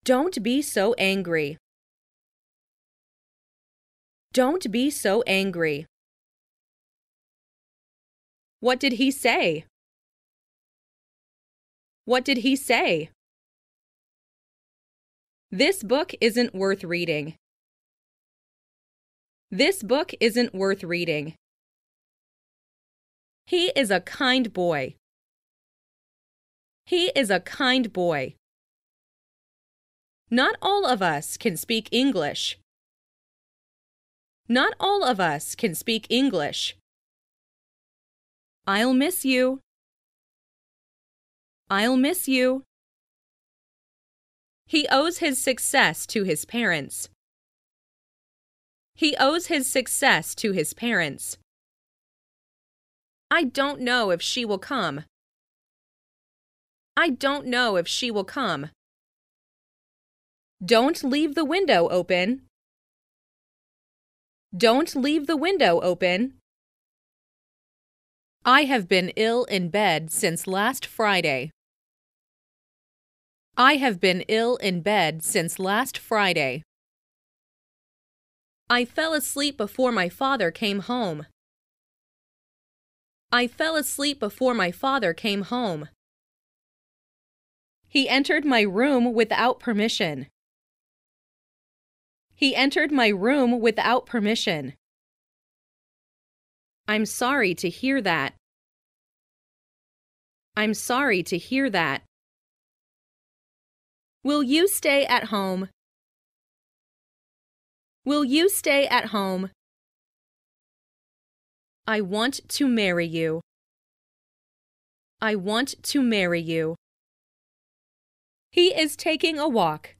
Don't be so angry. Don't be so angry. What did he say? What did he say? This book isn't worth reading. This book isn't worth reading. He is a kind boy. He is a kind boy. Not all of us can speak English. Not all of us can speak English. I'll miss you. I'll miss you. He owes his success to his parents. He owes his success to his parents. I don't know if she will come. I don't know if she will come. Don't leave the window open. Don't leave the window open. I have been ill in bed since last Friday. I have been ill in bed since last Friday. I fell asleep before my father came home. I fell asleep before my father came home. He entered my room without permission. He entered my room without permission. I'm sorry to hear that. I'm sorry to hear that. Will you stay at home? Will you stay at home? I want to marry you. I want to marry you. He is taking a walk.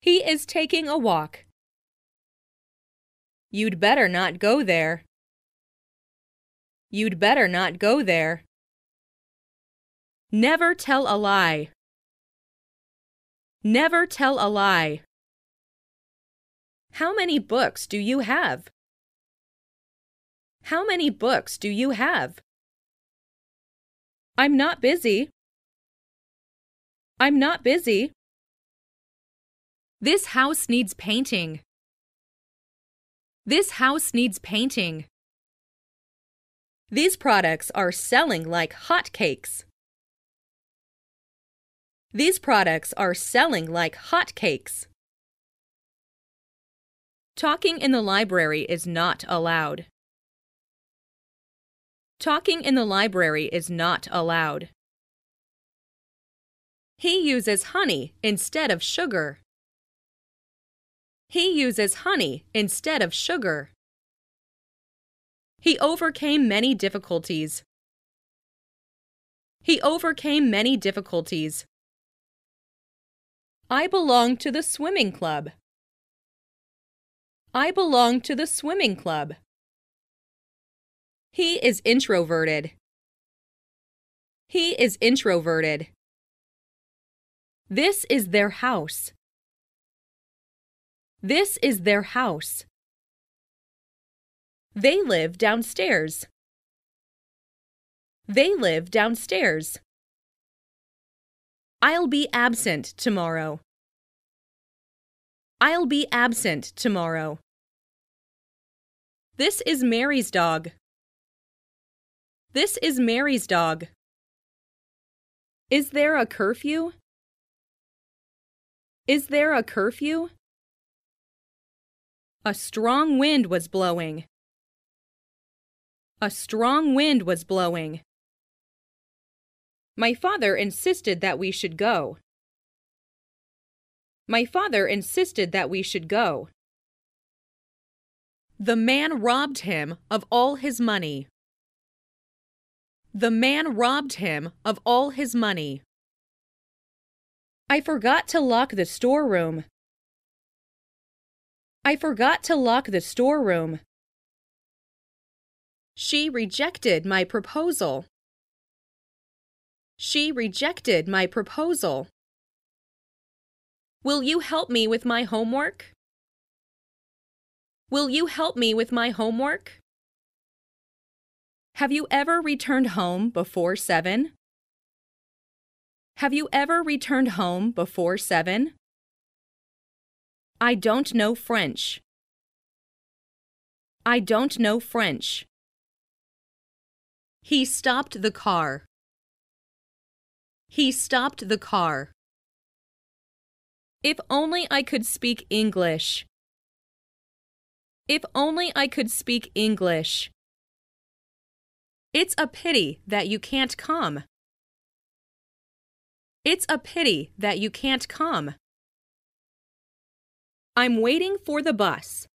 He is taking a walk. You'd better not go there. You'd better not go there. Never tell a lie. Never tell a lie. How many books do you have? How many books do you have? I'm not busy. I'm not busy. This house needs painting. This house needs painting. These products are selling like hotcakes. These products are selling like hotcakes. Talking in the library is not allowed. Talking in the library is not allowed. He uses honey instead of sugar. He uses honey instead of sugar. He overcame many difficulties. He overcame many difficulties. I belong to the swimming club. I belong to the swimming club. He is introverted. He is introverted. This is their house. This is their house. They live downstairs. They live downstairs. I'll be absent tomorrow. I'll be absent tomorrow. This is Mary's dog. This is Mary's dog. Is there a curfew? Is there a curfew? A strong wind was blowing. A strong wind was blowing. My father insisted that we should go. My father insisted that we should go. The man robbed him of all his money. The man robbed him of all his money. I forgot to lock the storeroom. I forgot to lock the storeroom. She rejected my proposal. She rejected my proposal. Will you help me with my homework? Will you help me with my homework? Have you ever returned home before 7? Have you ever returned home before 7? I don't know French. I don't know French. He stopped the car. He stopped the car. If only I could speak English. If only I could speak English. It's a pity that you can't come. It's a pity that you can't come. I'm waiting for the bus.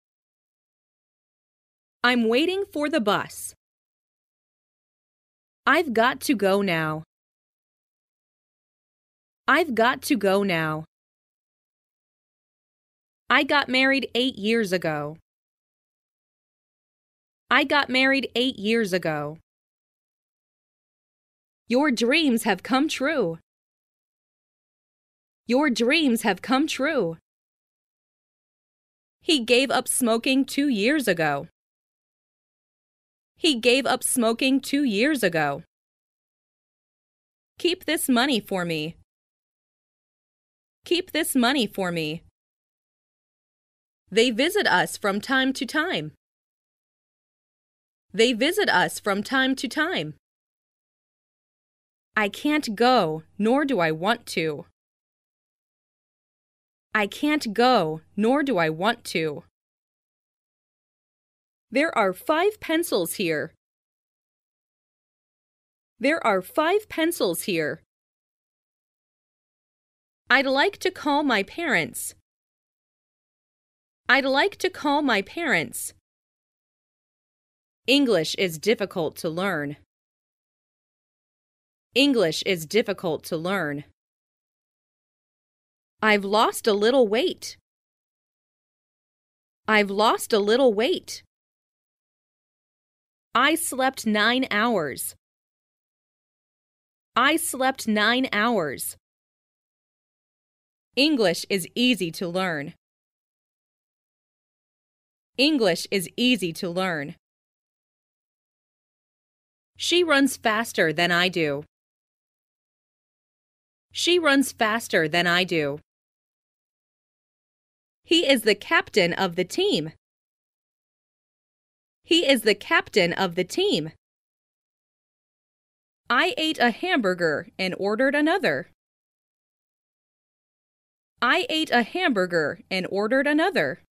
I'm waiting for the bus. I've got to go now. I've got to go now. I got married 8 years ago. I got married 8 years ago. Your dreams have come true. Your dreams have come true. He gave up smoking 2 years ago. He gave up smoking 2 years ago. Keep this money for me. Keep this money for me. They visit us from time to time. They visit us from time to time. I can't go, nor do I want to. I can't go, nor do I want to. There are 5 pencils here. There are 5 pencils here. I'd like to call my parents. I'd like to call my parents. English is difficult to learn. English is difficult to learn. I've lost a little weight. I've lost a little weight. I slept 9 hours. I slept 9 hours. English is easy to learn. English is easy to learn. She runs faster than I do. She runs faster than I do. He is the captain of the team. He is the captain of the team. I ate a hamburger and ordered another. I ate a hamburger and ordered another.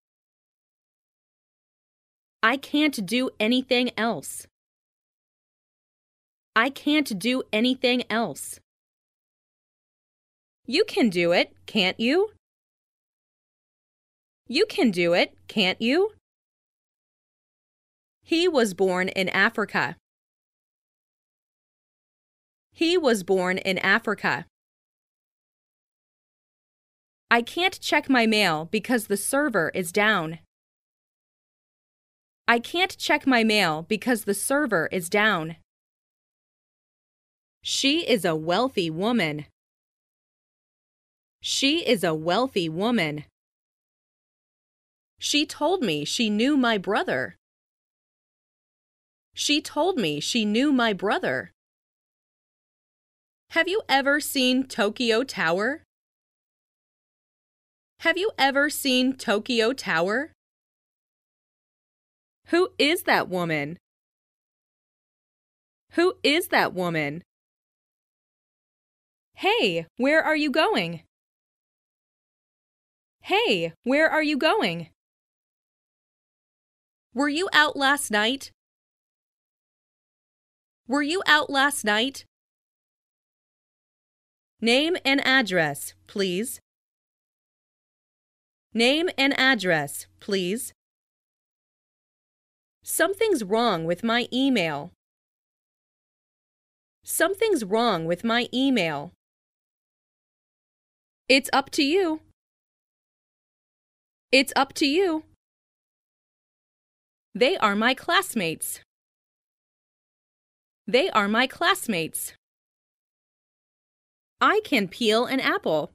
I can't do anything else. I can't do anything else. You can do it, can't you? You can do it, can't you? He was born in Africa. He was born in Africa. I can't check my mail because the server is down. I can't check my mail because the server is down. She is a wealthy woman. She is a wealthy woman. She told me she knew my brother. She told me she knew my brother. Have you ever seen Tokyo Tower? Have you ever seen Tokyo Tower? Who is that woman? Who is that woman? Hey, where are you going? Hey, where are you going? Were you out last night? Were you out last night? Name and address, please. Name and address, please. Something's wrong with my email. Something's wrong with my email. It's up to you. It's up to you. They are my classmates. They are my classmates. I can peel an apple.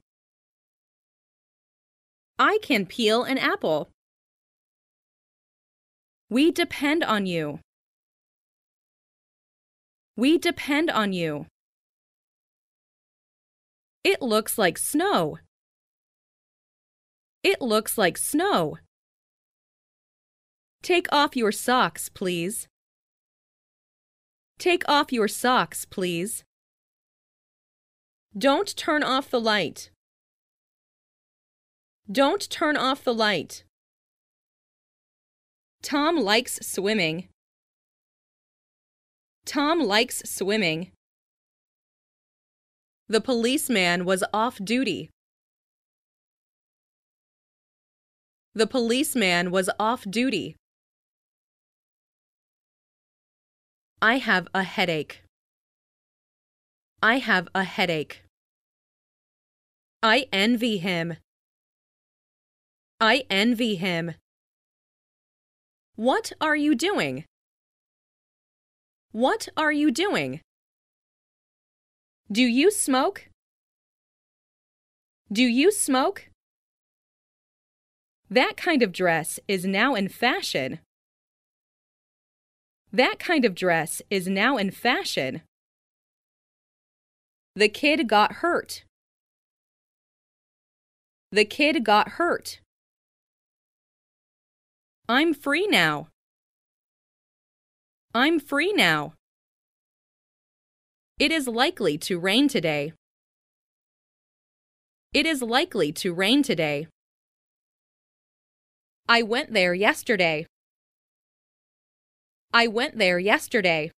I can peel an apple. We depend on you. We depend on you. It looks like snow. It looks like snow. Take off your socks, please. Take off your socks, please. Don't turn off the light. Don't turn off the light. Tom likes swimming. Tom likes swimming. The policeman was off duty. The policeman was off duty. I have a headache. I have a headache. I envy him. I envy him. What are you doing? What are you doing? Do you smoke? Do you smoke? That kind of dress is now in fashion. That kind of dress is now in fashion. The kid got hurt. The kid got hurt. I'm free now. I'm free now. It is likely to rain today. It is likely to rain today. I went there yesterday. I went there yesterday.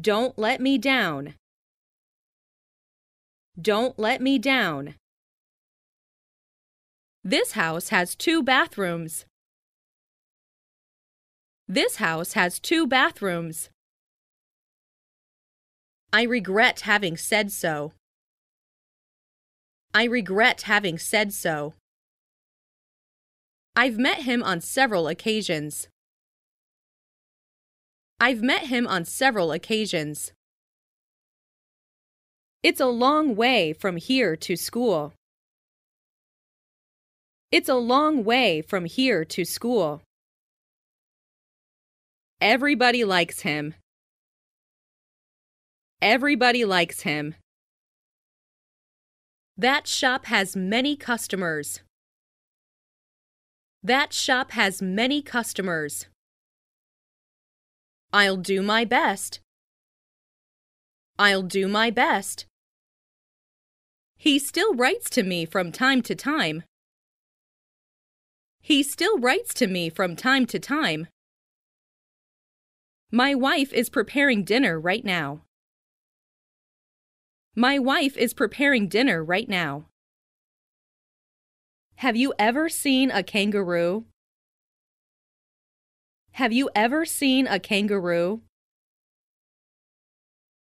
Don't let me down. Don't let me down. This house has two bathrooms. This house has two bathrooms. I regret having said so. I regret having said so. I've met him on several occasions. I've met him on several occasions. It's a long way from here to school. It's a long way from here to school. Everybody likes him. Everybody likes him. That shop has many customers. That shop has many customers. I'll do my best. I'll do my best. He still writes to me from time to time. He still writes to me from time to time. My wife is preparing dinner right now. My wife is preparing dinner right now. Have you ever seen a kangaroo? Have you ever seen a kangaroo?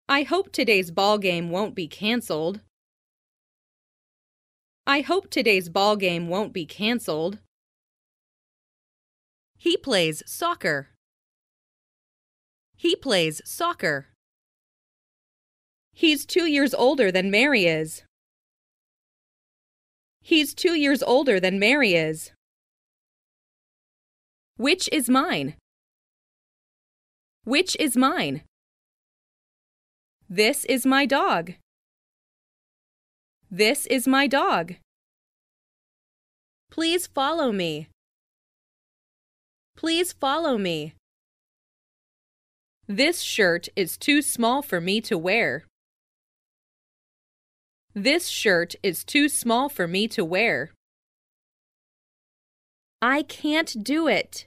I hope today's ball game won't be canceled. I hope today's ball game won't be canceled. He plays soccer. He plays soccer. He's 2 years older than Mary is. He's 2 years older than Mary is. Which is mine? Which is mine? This is my dog. This is my dog. Please follow me. Please follow me. This shirt is too small for me to wear. This shirt is too small for me to wear. I can't do it.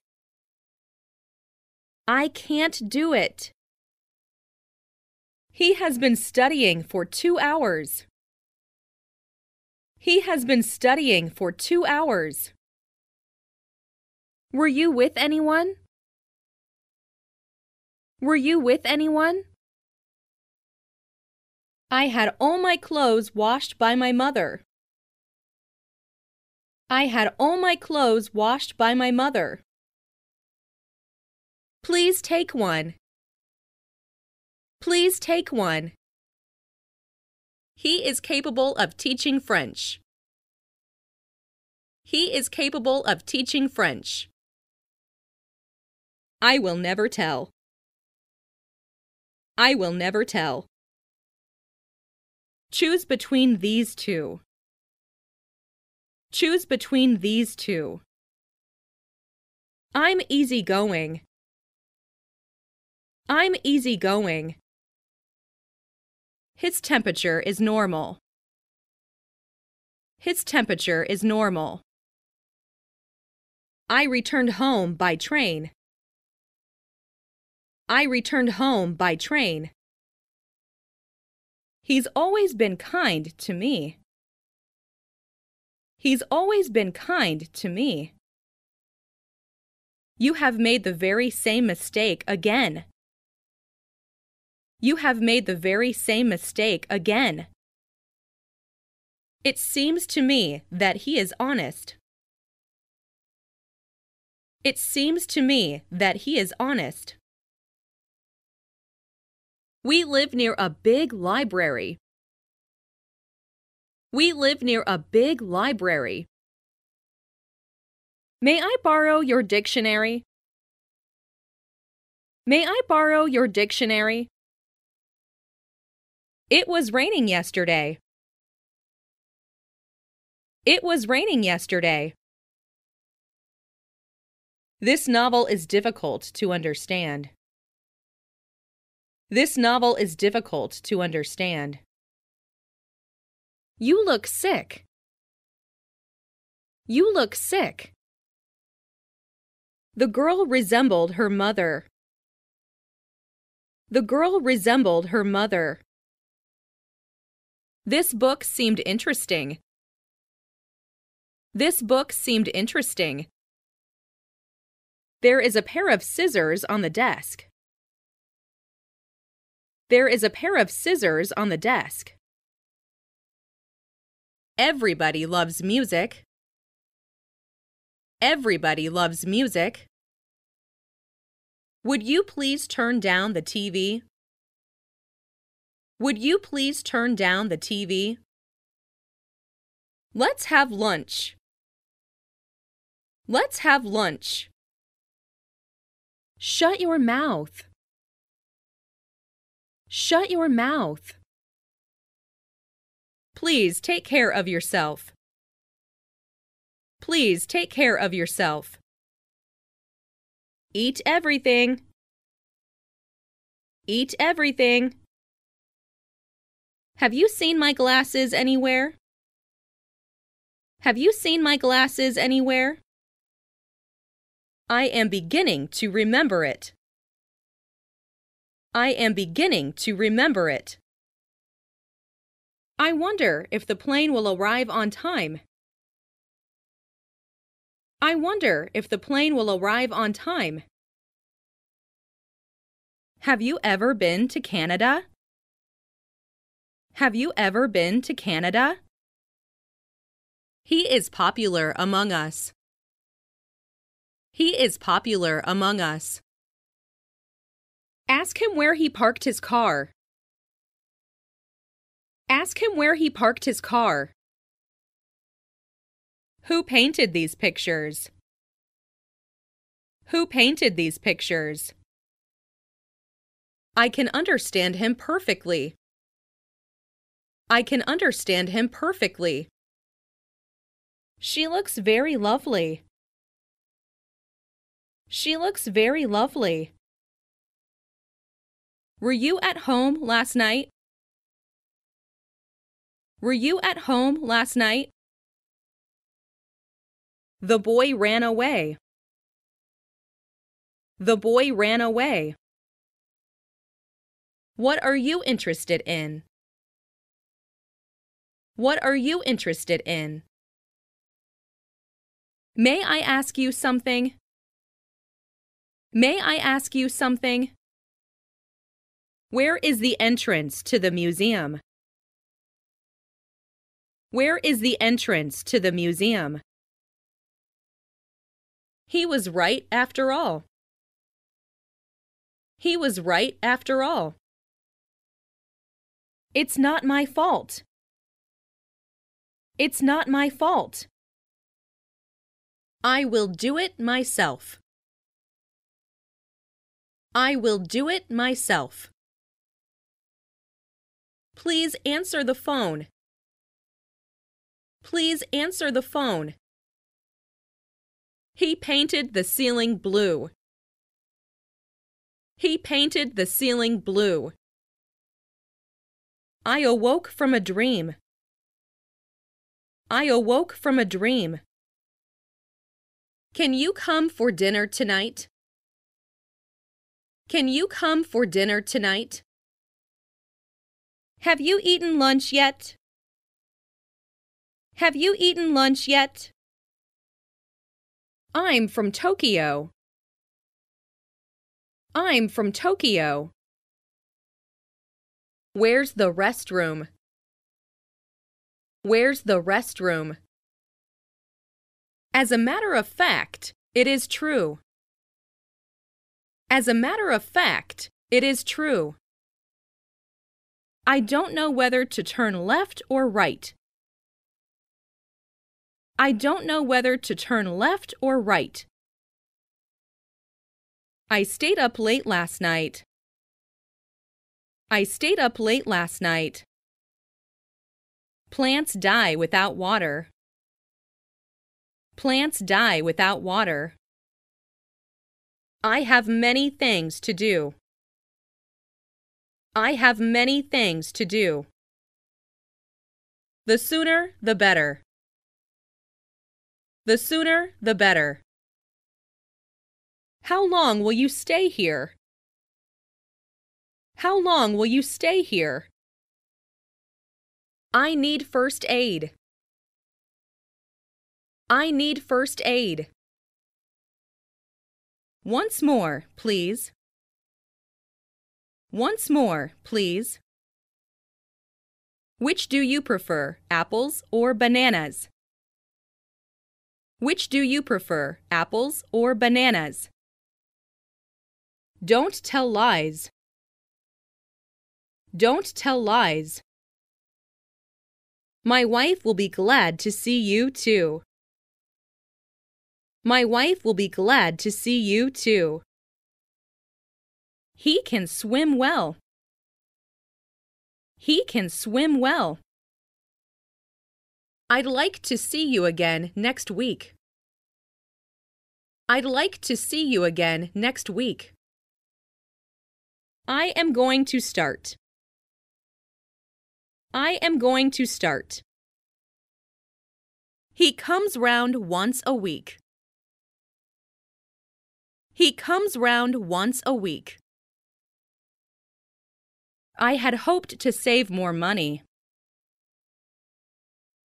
I can't do it. He has been studying for 2 hours. He has been studying for 2 hours. Were you with anyone? Were you with anyone? I had all my clothes washed by my mother. I had all my clothes washed by my mother. Please take one. Please take one. He is capable of teaching French. He is capable of teaching French. I will never tell. I will never tell. Choose between these two. Choose between these two. I'm easygoing. I'm easygoing. His temperature is normal. His temperature is normal. I returned home by train. I returned home by train. He's always been kind to me. He's always been kind to me. You have made the very same mistake again. You have made the very same mistake again. It seems to me that he is honest. It seems to me that he is honest. We live near a big library. We live near a big library. May I borrow your dictionary? May I borrow your dictionary? It was raining yesterday. It was raining yesterday. This novel is difficult to understand. This novel is difficult to understand. You look sick. You look sick. The girl resembled her mother. The girl resembled her mother. This book seemed interesting. This book seemed interesting. There is a pair of scissors on the desk. There is a pair of scissors on the desk. Everybody loves music. Everybody loves music. Would you please turn down the TV? Would you please turn down the TV? Let's have lunch. Let's have lunch. Shut your mouth. Shut your mouth. Please take care of yourself. Please take care of yourself. Eat everything. Eat everything. Have you seen my glasses anywhere? Have you seen my glasses anywhere? I am beginning to remember it. I am beginning to remember it. I wonder if the plane will arrive on time. I wonder if the plane will arrive on time. Have you ever been to Canada? Have you ever been to Canada? He is popular among us. He is popular among us. Ask him where he parked his car. Ask him where he parked his car. Who painted these pictures? Who painted these pictures? I can understand him perfectly. I can understand him perfectly. She looks very lovely. She looks very lovely. Were you at home last night? Were you at home last night? The boy ran away. The boy ran away. What are you interested in? What are you interested in? May I ask you something? May I ask you something? Where is the entrance to the museum? Where is the entrance to the museum? He was right after all. He was right after all. It's not my fault. It's not my fault. I will do it myself. I will do it myself. Please answer the phone. Please answer the phone. He painted the ceiling blue. He painted the ceiling blue. I awoke from a dream. I awoke from a dream. Can you come for dinner tonight? Can you come for dinner tonight? Have you eaten lunch yet? Have you eaten lunch yet? I'm from Tokyo. I'm from Tokyo. Where's the restroom? Where's the restroom? As a matter of fact, it is true. As a matter of fact, it is true. I don't know whether to turn left or right. I don't know whether to turn left or right. I stayed up late last night. I stayed up late last night. Plants die without water. Plants die without water. I have many things to do. I have many things to do. The sooner, the better. The sooner, the better. How long will you stay here? How long will you stay here? I need first aid. I need first aid. Once more, please. Once more, please. Which do you prefer, apples or bananas? Which do you prefer, apples or bananas? Don't tell lies. Don't tell lies. My wife will be glad to see you too. My wife will be glad to see you too. He can swim well. He can swim well. I'd like to see you again next week. I'd like to see you again next week. I am going to start. I am going to start. He comes round once a week. He comes round once a week. I had hoped to save more money.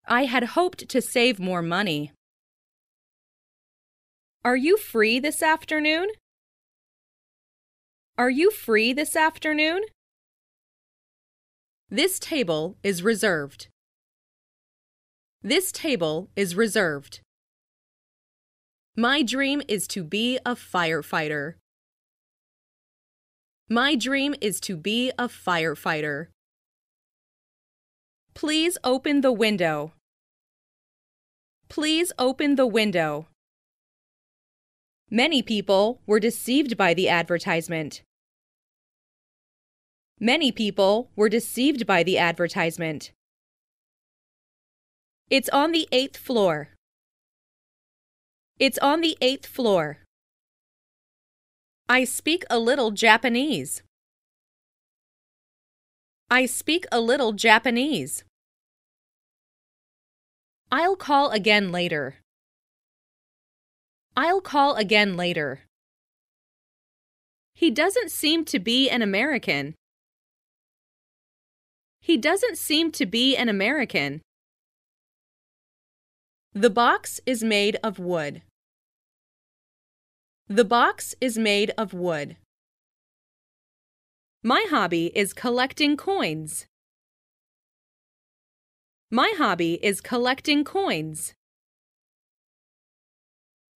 I had hoped to save more money. Are you free this afternoon? Are you free this afternoon? This table is reserved. This table is reserved. My dream is to be a firefighter. My dream is to be a firefighter. Please open the window. Please open the window. Many people were deceived by the advertisement. Many people were deceived by the advertisement. It's on the 8th floor. It's on the 8th floor. I speak a little Japanese. I speak a little Japanese. I'll call again later. I'll call again later. He doesn't seem to be an American. He doesn't seem to be an American. The box is made of wood. The box is made of wood. My hobby is collecting coins. My hobby is collecting coins.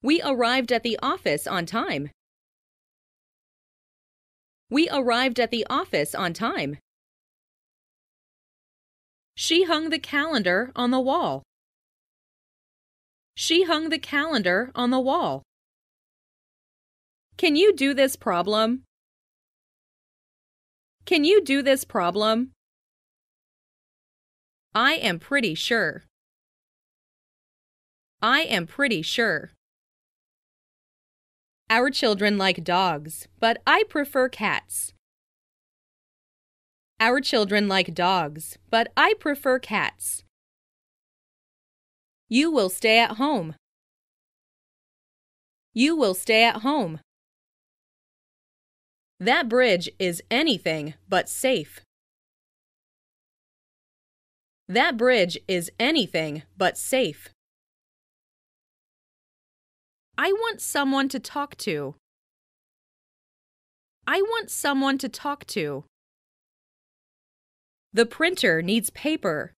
We arrived at the office on time. We arrived at the office on time. She hung the calendar on the wall. She hung the calendar on the wall. Can you do this problem? Can you do this problem? I am pretty sure. I am pretty sure. Our children like dogs, but I prefer cats. Our children like dogs, but I prefer cats. You will stay at home. You will stay at home. That bridge is anything but safe. That bridge is anything but safe. I want someone to talk to. I want someone to talk to. The printer needs paper.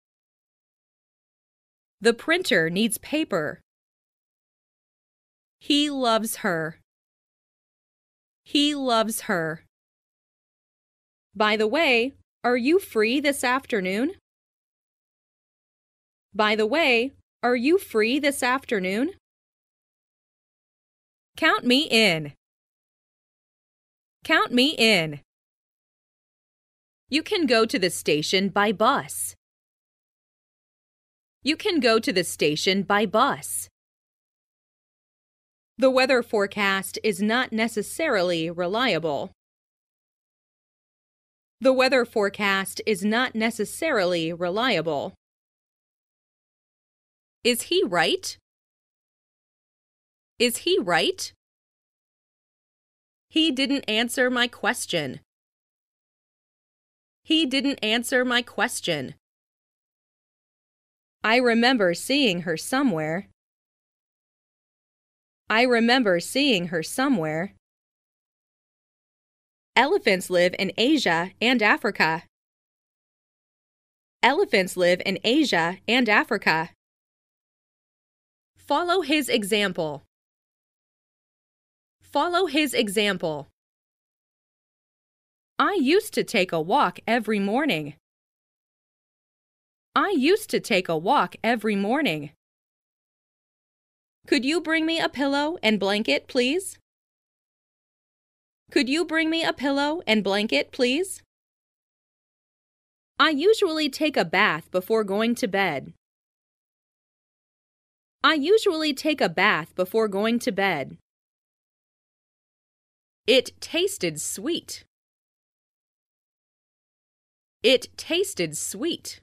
The printer needs paper. He loves her. He loves her. By the way, are you free this afternoon? By the way, are you free this afternoon? Count me in. Count me in. You can go to the station by bus. You can go to the station by bus. The weather forecast is not necessarily reliable. The weather forecast is not necessarily reliable. Is he right? Is he right? He didn't answer my question. He didn't answer my question. I remember seeing her somewhere. I remember seeing her somewhere. Elephants live in Asia and Africa. Elephants live in Asia and Africa. Follow his example. Follow his example. I used to take a walk every morning. I used to take a walk every morning. Could you bring me a pillow and blanket, please? Could you bring me a pillow and blanket, please? I usually take a bath before going to bed. I usually take a bath before going to bed. It tasted sweet. It tasted sweet.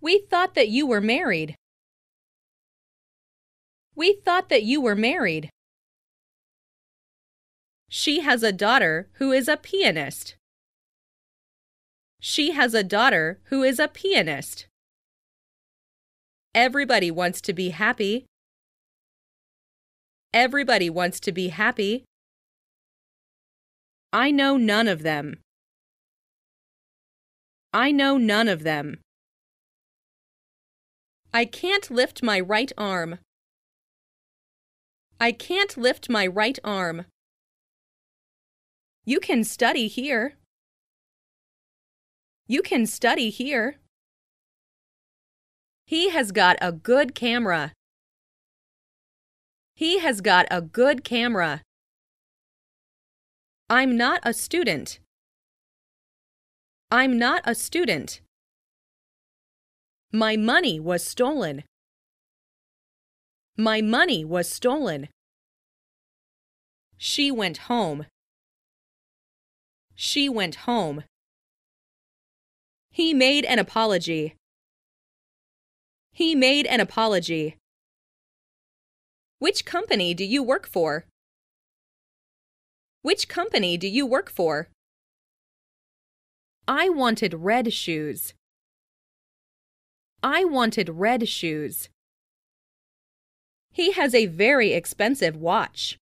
We thought that you were married. We thought that you were married. She has a daughter who is a pianist. She has a daughter who is a pianist. Everybody wants to be happy. Everybody wants to be happy. I know none of them. I know none of them. I can't lift my right arm. I can't lift my right arm. You can study here. You can study here. He has got a good camera. He has got a good camera. I'm not a student. I'm not a student. My money was stolen. My money was stolen. She went home. She went home. He made an apology. He made an apology. Which company do you work for? Which company do you work for? I wanted red shoes. I wanted red shoes. He has a very expensive watch.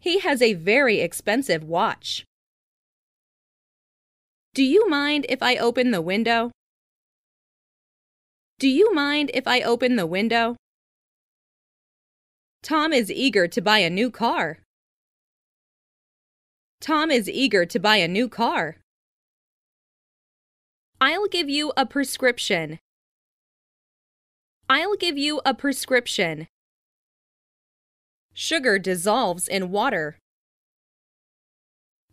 He has a very expensive watch. Do you mind if I open the window? Do you mind if I open the window? Tom is eager to buy a new car. Tom is eager to buy a new car. I'll give you a prescription. I'll give you a prescription. Sugar dissolves in water.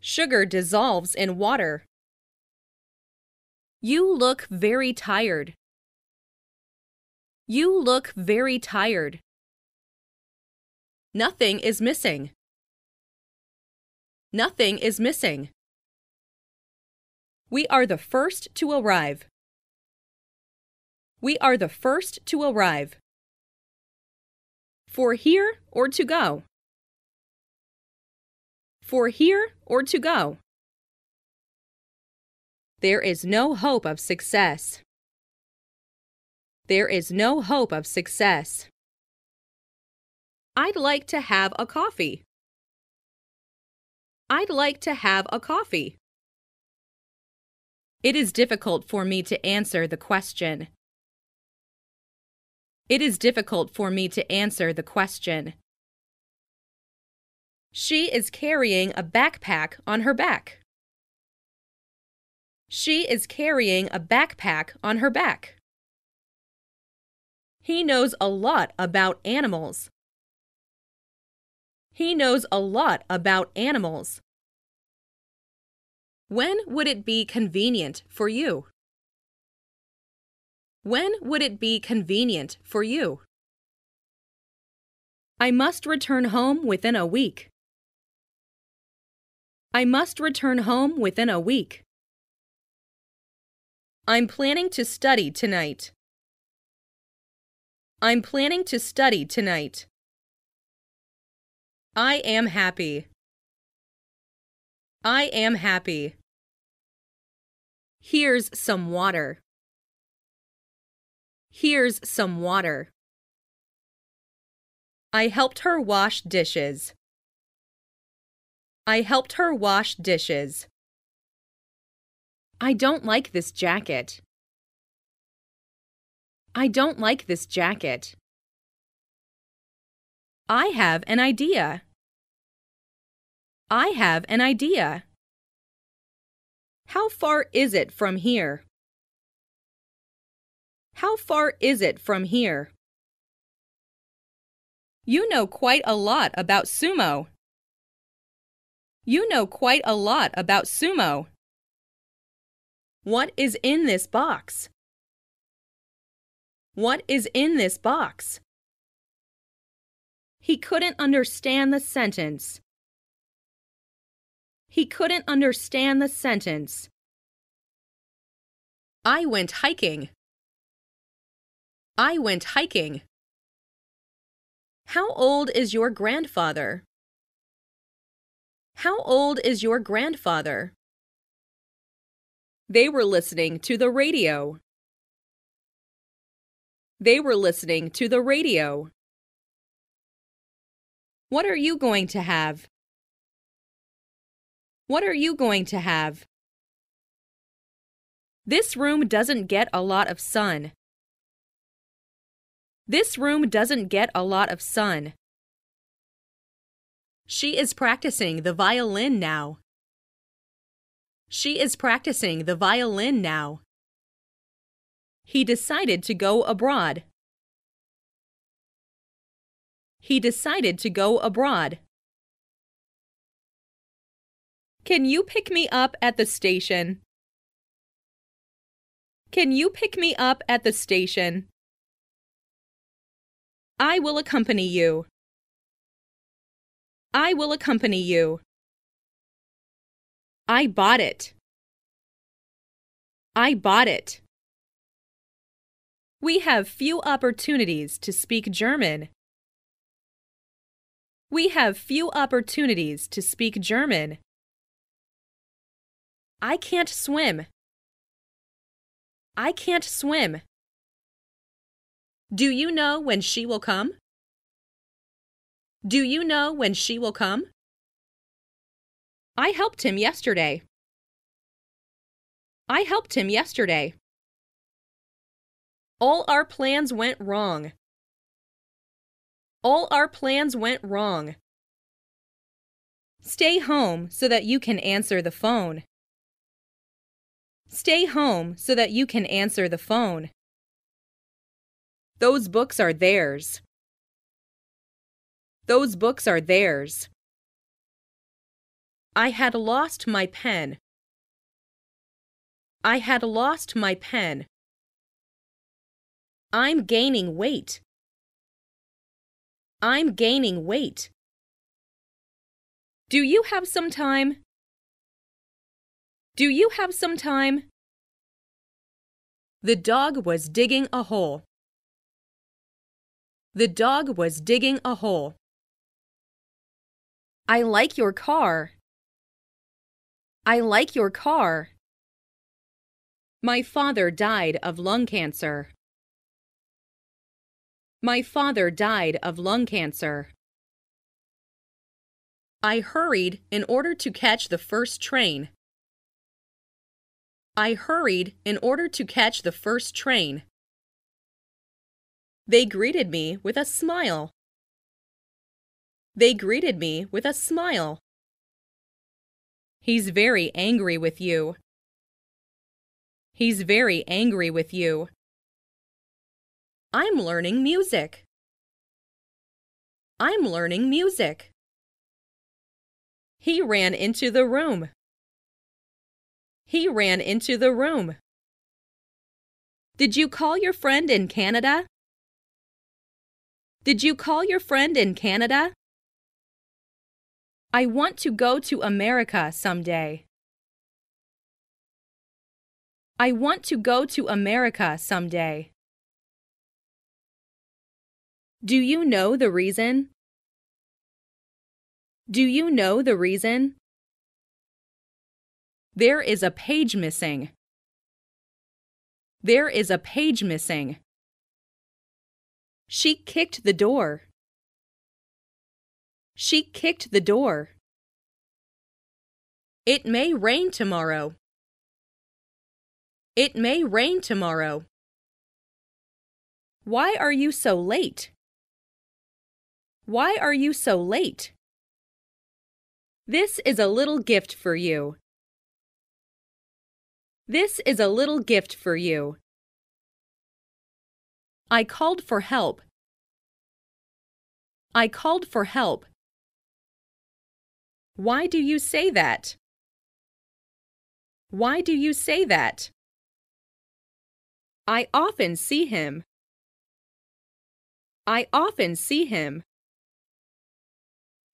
Sugar dissolves in water. You look very tired. You look very tired. Nothing is missing. Nothing is missing. We are the first to arrive. We are the first to arrive. For here or to go? For here or to go? There is no hope of success. There is no hope of success. I'd like to have a coffee. I'd like to have a coffee. It is difficult for me to answer the question. It is difficult for me to answer the question. She is carrying a backpack on her back. She is carrying a backpack on her back. He knows a lot about animals. He knows a lot about animals. When would it be convenient for you? When would it be convenient for you? I must return home within a week. I must return home within a week. I'm planning to study tonight. I'm planning to study tonight. I am happy. I am happy. Here's some water. Here's some water. I helped her wash dishes. I helped her wash dishes. I don't like this jacket. I don't like this jacket. I have an idea. I have an idea. How far is it from here? How far is it from here? You know quite a lot about sumo. You know quite a lot about sumo. What is in this box? What is in this box? He couldn't understand the sentence. He couldn't understand the sentence. I went hiking. I went hiking. How old is your grandfather? How old is your grandfather? They were listening to the radio. They were listening to the radio. What are you going to have? What are you going to have? This room doesn't get a lot of sun. This room doesn't get a lot of sun. She is practicing the violin now. She is practicing the violin now. He decided to go abroad. He decided to go abroad. Can you pick me up at the station? Can you pick me up at the station? I will accompany you. I will accompany you. I bought it. I bought it. We have few opportunities to speak German. We have few opportunities to speak German. I can't swim. I can't swim. Do you know when she will come? Do you know when she will come? I helped him yesterday. I helped him yesterday. All our plans went wrong. All our plans went wrong. Stay home so that you can answer the phone. Stay home so that you can answer the phone. Those books are theirs. Those books are theirs. I had lost my pen. I had lost my pen. I'm gaining weight. I'm gaining weight. Do you have some time? Do you have some time? The dog was digging a hole. The dog was digging a hole. I like your car. I like your car. My father died of lung cancer. My father died of lung cancer. I hurried in order to catch the first train. I hurried in order to catch the first train. They greeted me with a smile. They greeted me with a smile. He's very angry with you. He's very angry with you. I'm learning music. I'm learning music. He ran into the room. He ran into the room. Did you call your friend in Canada? Did you call your friend in Canada? I want to go to America someday. I want to go to America someday. Do you know the reason? Do you know the reason? There is a page missing. There is a page missing. She kicked the door. She kicked the door. It may rain tomorrow. It may rain tomorrow. Why are you so late? Why are you so late? This is a little gift for you. This is a little gift for you. I called for help. I called for help. Why do you say that? Why do you say that? I often see him. I often see him.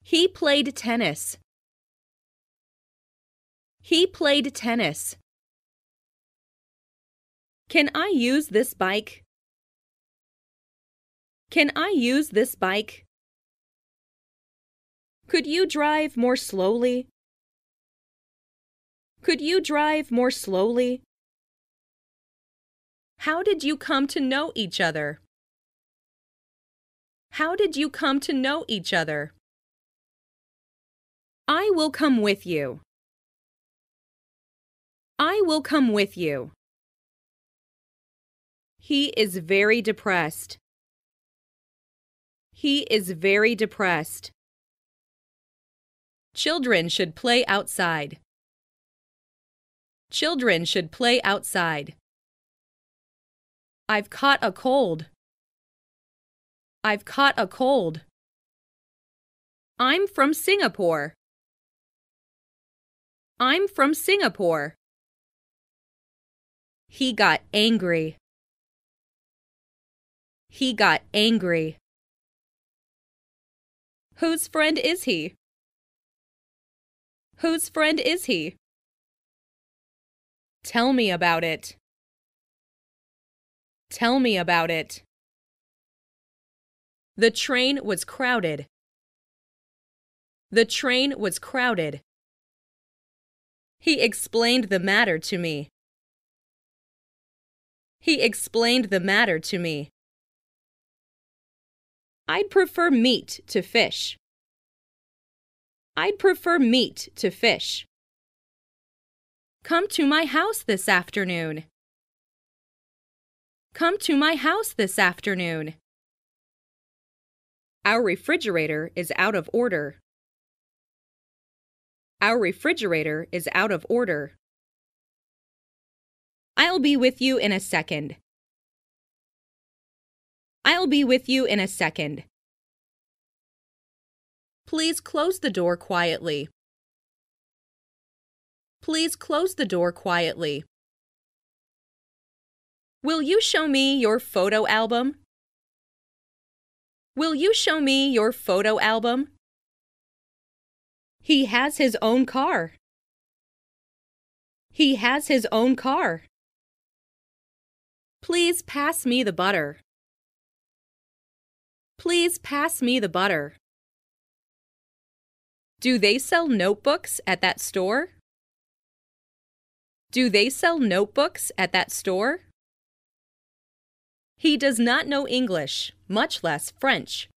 He played tennis. He played tennis. Can I use this bike? Can I use this bike? Could you drive more slowly? Could you drive more slowly? How did you come to know each other? How did you come to know each other? I will come with you. I will come with you. He is very depressed. He is very depressed. Children should play outside. Children should play outside. I've caught a cold. I've caught a cold. I'm from Singapore. I'm from Singapore. He got angry. He got angry. Whose friend is he? Whose friend is he? Tell me about it. Tell me about it. The train was crowded. The train was crowded. He explained the matter to me. I'd prefer meat to fish. Come to my house this afternoon. Our refrigerator is out of order. I'll be with you in a second. Please close the door quietly. Will you show me your photo album? He has his own car. Please pass me the butter. Do they sell notebooks at that store? He does not know English, much less French.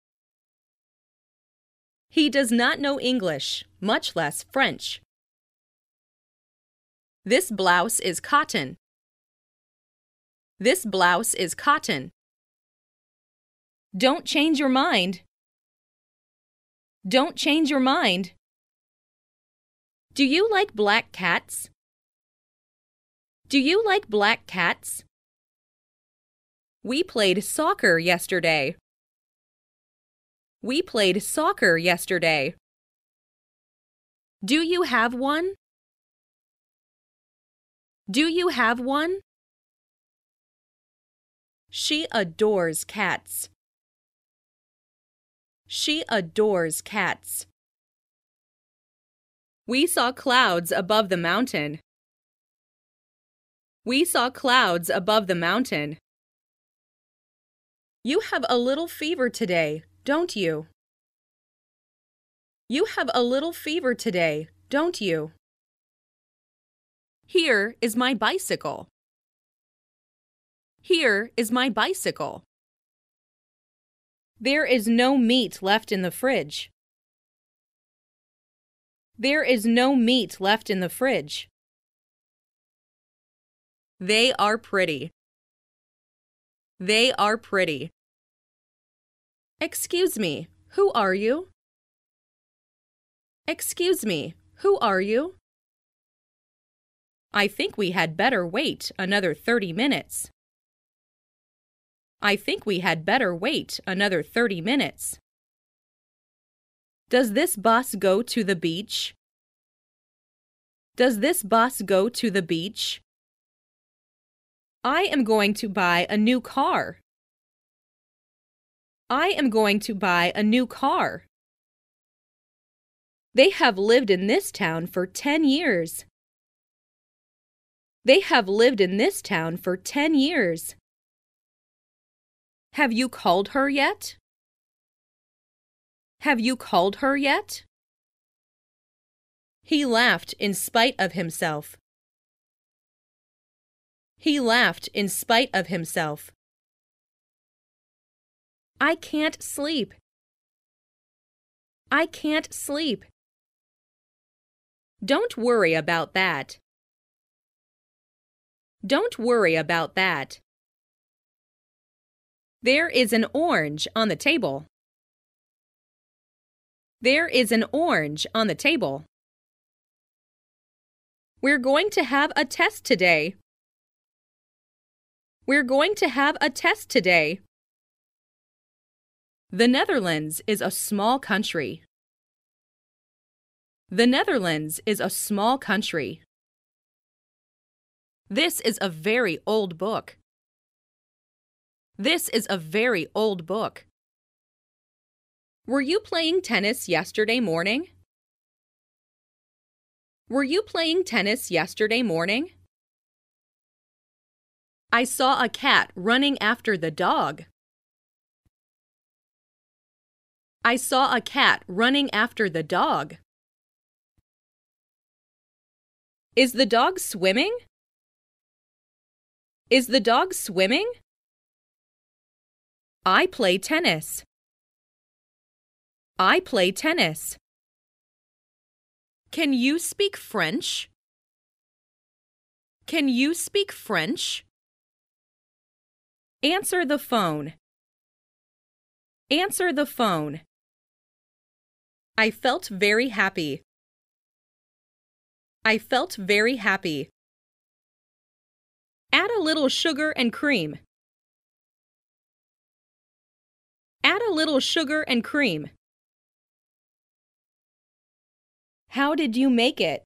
This blouse is cotton. Don't change your mind. Do you like black cats? We played soccer yesterday. Do you have one? She adores cats. We saw clouds above the mountain. You have a little fever today, don't you? Here is my bicycle. There is no meat left in the fridge. They are pretty. Excuse me, who are you? I think we had better wait another 30 minutes. Does this bus go to the beach? I am going to buy a new car. They have lived in this town for 10 years. Have you called her yet? He laughed in spite of himself. I can't sleep. Don't worry about that. There is an orange on the table. We're going to have a test today. The Netherlands is a small country. This is a very old book. Were you playing tennis yesterday morning? I saw a cat running after the dog. I saw a cat running after the dog. Is the dog swimming? Is the dog swimming? I play tennis. I play tennis. Can you speak French? Can you speak French? Answer the phone. Answer the phone. I felt very happy. I felt very happy. Add a little sugar and cream. Add a little sugar and cream. How did you make it?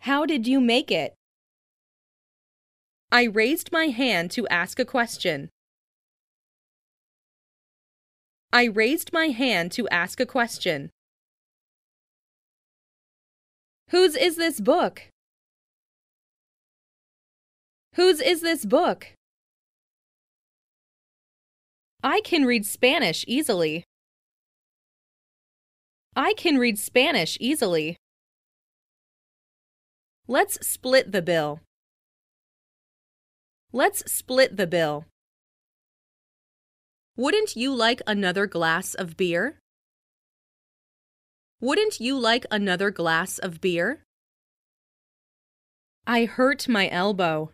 How did you make it? I raised my hand to ask a question. I raised my hand to ask a question. Whose is this book? Whose is this book? I can read Spanish easily. I can read Spanish easily. Let's split the bill. Let's split the bill. Wouldn't you like another glass of beer? Wouldn't you like another glass of beer? I hurt my elbow.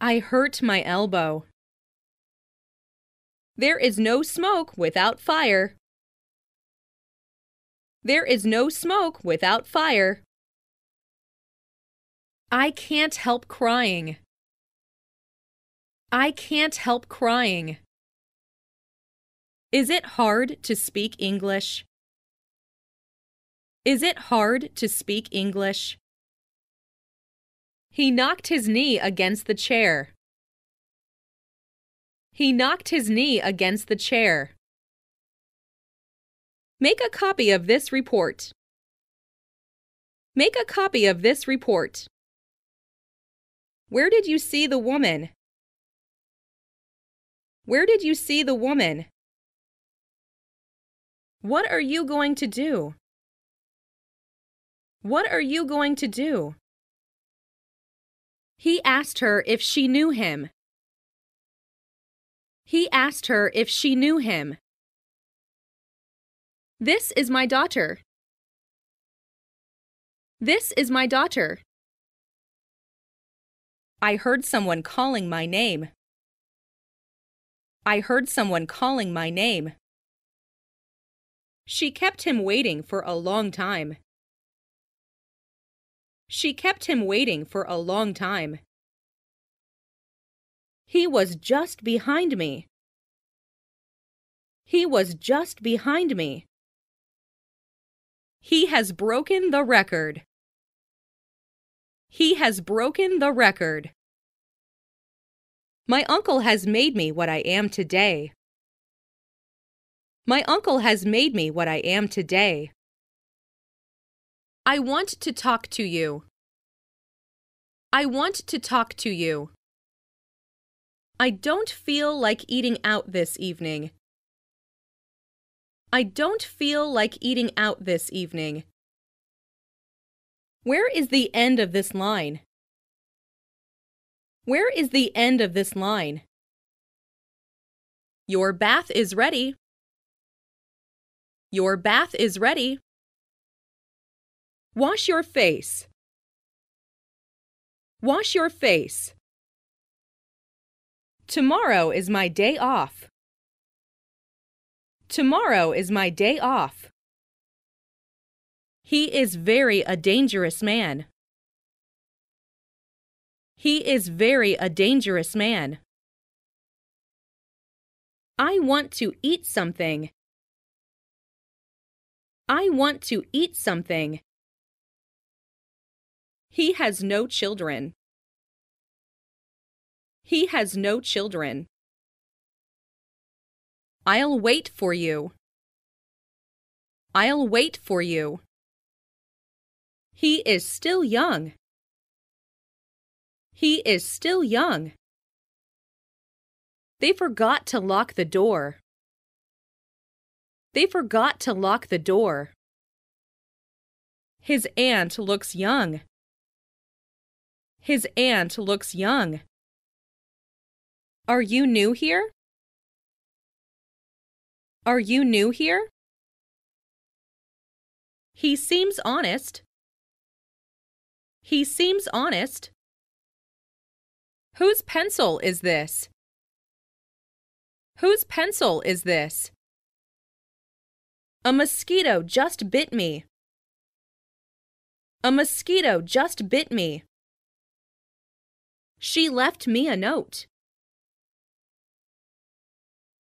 I hurt my elbow. There is no smoke without fire. There is no smoke without fire. I can't help crying. I can't help crying. Is it hard to speak English? Is it hard to speak English? He knocked his knee against the chair. He knocked his knee against the chair. Make a copy of this report. Make a copy of this report. Where did you see the woman? Where did you see the woman? What are you going to do? What are you going to do? He asked her if she knew him. He asked her if she knew him. This is my daughter. This is my daughter. I heard someone calling my name. I heard someone calling my name. She kept him waiting for a long time. She kept him waiting for a long time. He was just behind me. He was just behind me. He has broken the record. He has broken the record. My uncle has made me what I am today. My uncle has made me what I am today. I want to talk to you. I want to talk to you. I don't feel like eating out this evening. I don't feel like eating out this evening. Where is the end of this line? Where is the end of this line? Your bath is ready. Your bath is ready. Wash your face. Wash your face. Tomorrow is my day off. Tomorrow is my day off. He is very a dangerous man. He is very a dangerous man. I want to eat something. I want to eat something. He has no children. He has no children. I'll wait for you. I'll wait for you. He is still young. He is still young. They forgot to lock the door. They forgot to lock the door. His aunt looks young. His aunt looks young. Are you new here? Are you new here? He seems honest. He seems honest. Whose pencil is this? Whose pencil is this? A mosquito just bit me. A mosquito just bit me. She left me a note.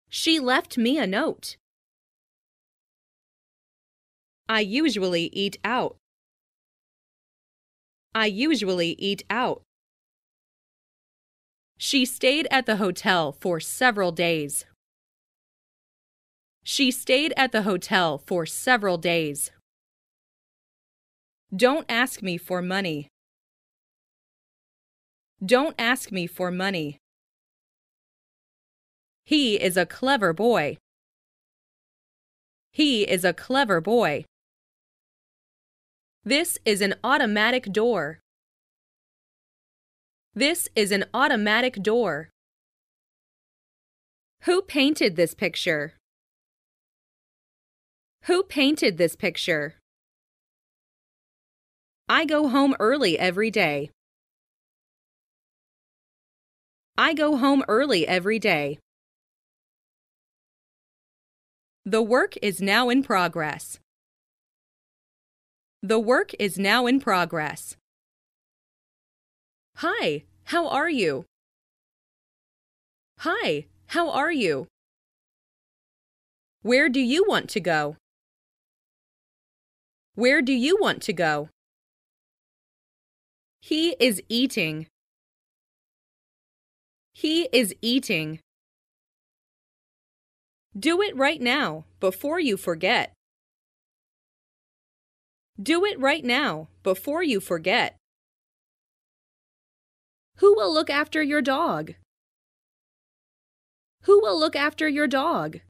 She left me a note. I usually eat out. I usually eat out. She stayed at the hotel for several days. She stayed at the hotel for several days. Don't ask me for money. Don't ask me for money. He is a clever boy. He is a clever boy. This is an automatic door. This is an automatic door. Who painted this picture? Who painted this picture? I go home early every day. I go home early every day. The work is now in progress. The work is now in progress. Hi, how are you? Hi, how are you? Where do you want to go? Where do you want to go? He is eating. He is eating. Do it right now, before you forget. Do it right now, before you forget. Who will look after your dog? Who will look after your dog?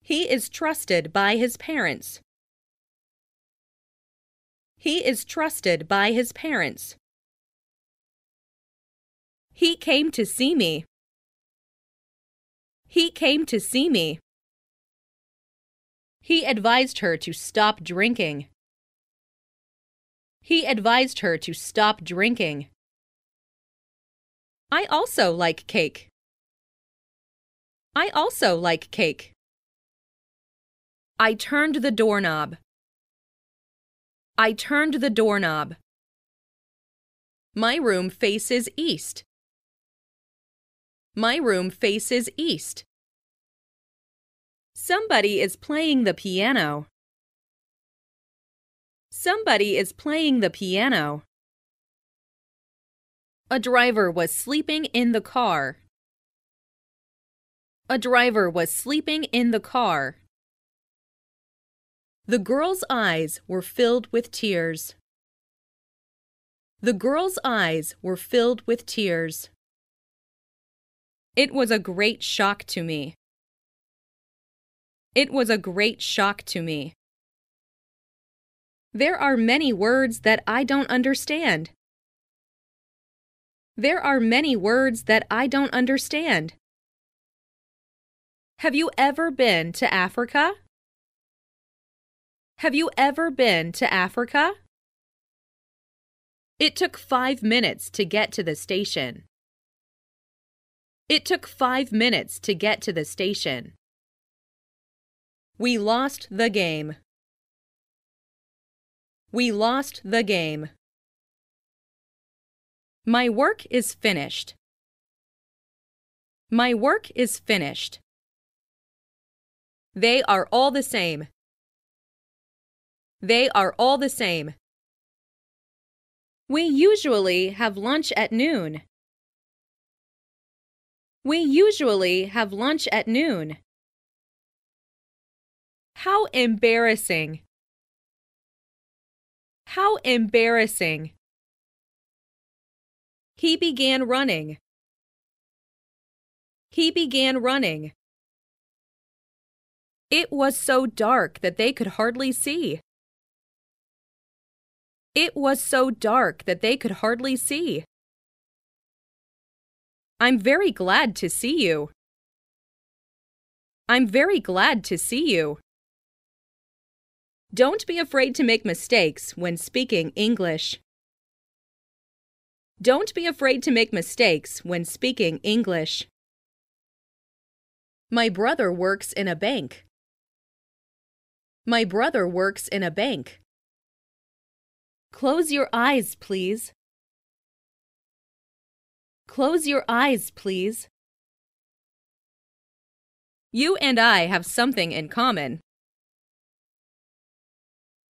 He is trusted by his parents. He is trusted by his parents. He came to see me. He came to see me. He advised her to stop drinking. He advised her to stop drinking. I also like cake. I also like cake. I turned the doorknob. I turned the doorknob. My room faces east. My room faces east. Somebody is playing the piano. Somebody is playing the piano. A driver was sleeping in the car. A driver was sleeping in the car. The girl's eyes were filled with tears. The girl's eyes were filled with tears. It was a great shock to me. It was a great shock to me. There are many words that I don't understand. There are many words that I don't understand. Have you ever been to Africa? Have you ever been to Africa? It took 5 minutes to get to the station. It took 5 minutes to get to the station. We lost the game. We lost the game. My work is finished. My work is finished. They are all the same. They are all the same. We usually have lunch at noon. We usually have lunch at noon. How embarrassing! How embarrassing! He began running. He began running. It was so dark that they could hardly see. It was so dark that they could hardly see. I'm very glad to see you. I'm very glad to see you. Don't be afraid to make mistakes when speaking English. Don't be afraid to make mistakes when speaking English. My brother works in a bank. My brother works in a bank. Close your eyes, please. Close your eyes, please. You and I have something in common.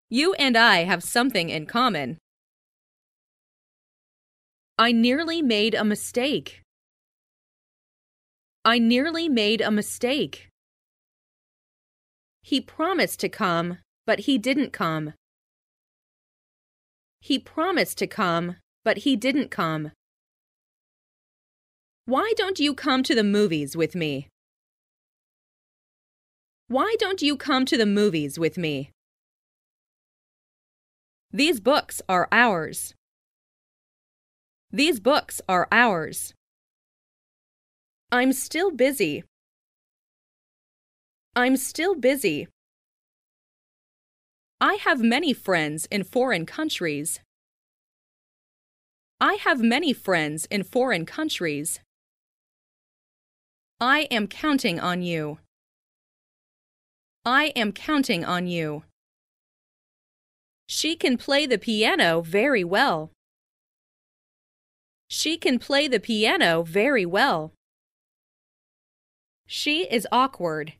You and I have something in common. I nearly made a mistake. I nearly made a mistake. He promised to come, but he didn't come. He promised to come, but he didn't come. Why don't you come to the movies with me? Why don't you come to the movies with me? These books are ours. These books are ours. I'm still busy. I'm still busy. I have many friends in foreign countries. I have many friends in foreign countries. I am counting on you. I am counting on you. She can play the piano very well. She can play the piano very well. She is awkward.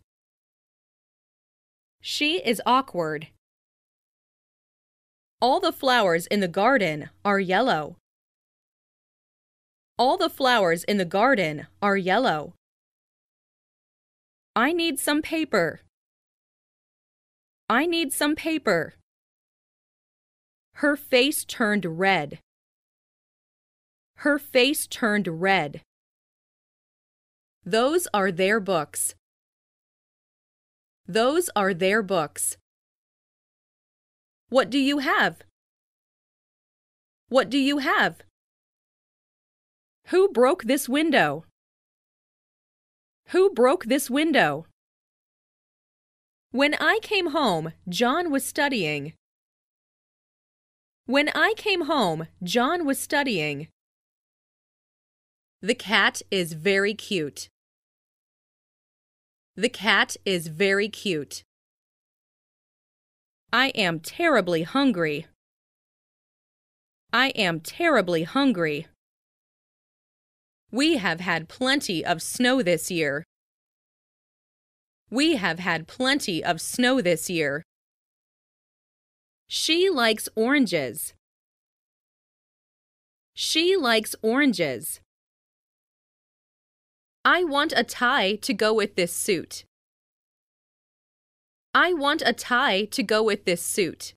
She is awkward. All the flowers in the garden are yellow. All the flowers in the garden are yellow. I need some paper. I need some paper. Her face turned red. Her face turned red. Those are their books. Those are their books. What do you have? What do you have? Who broke this window? Who broke this window? When I came home, John was studying. When I came home, John was studying. The cat is very cute. The cat is very cute. I am terribly hungry. I am terribly hungry. We have had plenty of snow this year. We have had plenty of snow this year. She likes oranges. She likes oranges. I want a tie to go with this suit. I want a tie to go with this suit.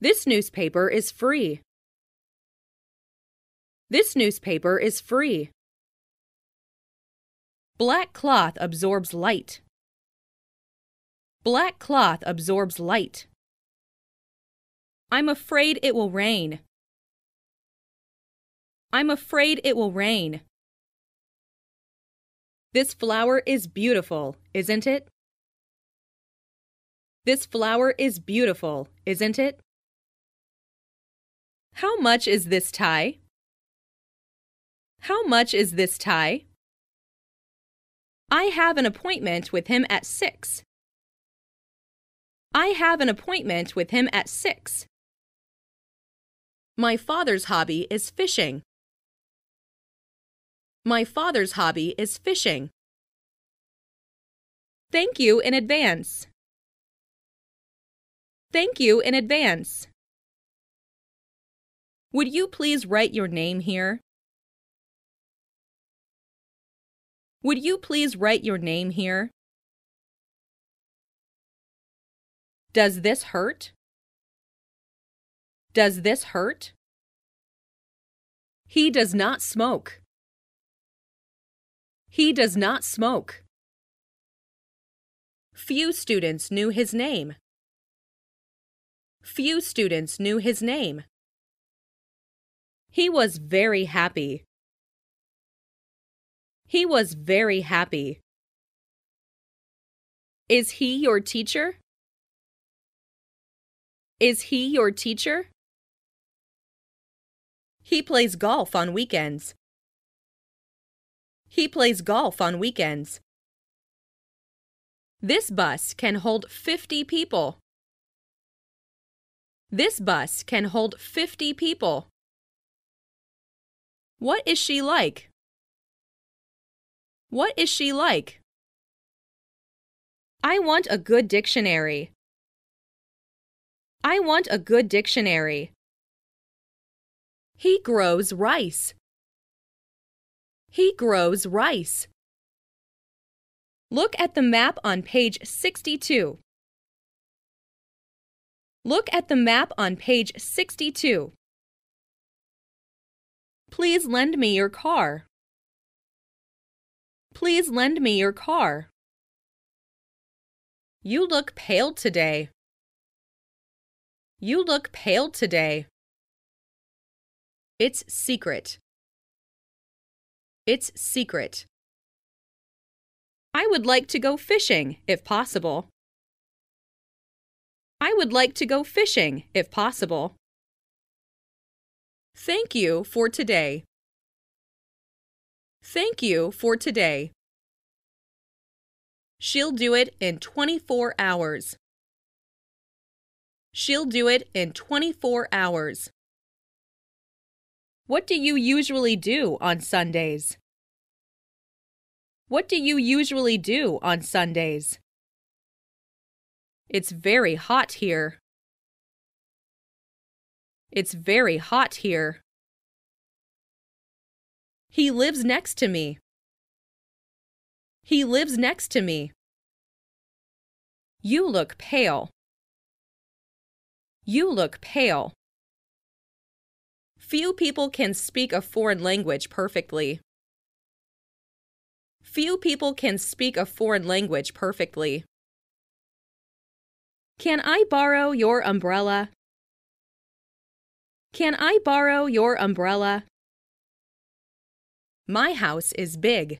This newspaper is free. This newspaper is free. Black cloth absorbs light. Black cloth absorbs light. I'm afraid it will rain. I'm afraid it will rain. This flower is beautiful, isn't it? This flower is beautiful, isn't it? How much is this tie? How much is this tie? I have an appointment with him at 6. I have an appointment with him at 6. My father's hobby is fishing. My father's hobby is fishing. Thank you in advance. Thank you in advance. Would you please write your name here? Would you please write your name here? Does this hurt? Does this hurt? He does not smoke. He does not smoke. Few students knew his name. Few students knew his name. He was very happy. He was very happy. Is he your teacher? Is he your teacher? He plays golf on weekends. He plays golf on weekends. This bus can hold 50 people. This bus can hold 50 people. What is she like? What is she like? I want a good dictionary. I want a good dictionary. He grows rice. He grows rice. Look at the map on page 62. Look at the map on page 62. Please lend me your car. Please lend me your car. You look pale today. You look pale today. It's secret. It's secret. I would like to go fishing, if possible. I would like to go fishing, if possible. Thank you for today. Thank you for today. She'll do it in 24 hours. She'll do it in 24 hours. What do you usually do on Sundays? What do you usually do on Sundays? It's very hot here. It's very hot here. He lives next to me. He lives next to me. You look pale. You look pale. Few people can speak a foreign language perfectly. Few people can speak a foreign language perfectly. Can I borrow your umbrella? Can I borrow your umbrella? My house is big.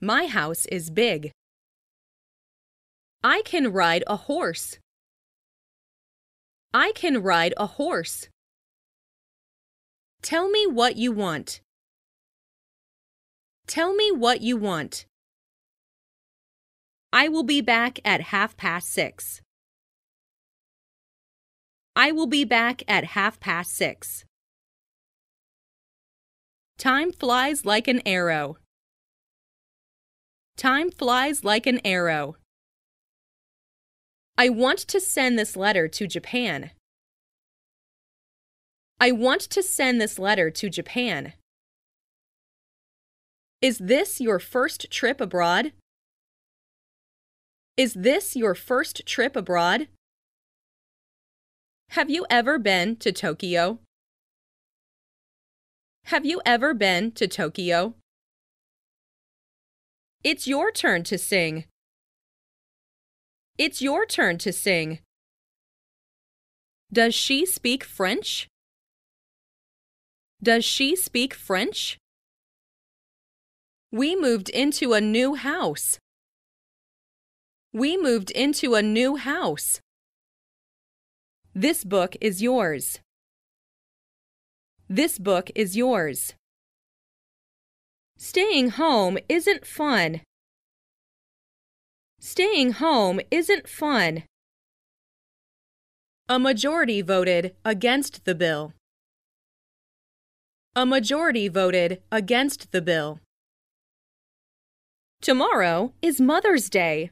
My house is big. I can ride a horse. I can ride a horse. Tell me what you want. Tell me what you want. I will be back at 6:30. I will be back at 6:30. Time flies like an arrow. Time flies like an arrow. I want to send this letter to Japan. I want to send this letter to Japan. Is this your first trip abroad? Is this your first trip abroad? Have you ever been to Tokyo? Have you ever been to Tokyo? It's your turn to sing. It's your turn to sing. Does she speak French? Does she speak French? We moved into a new house. We moved into a new house. This book is yours. This book is yours. Staying home isn't fun. Staying home isn't fun. A majority voted against the bill. A majority voted against the bill. Tomorrow is Mother's Day.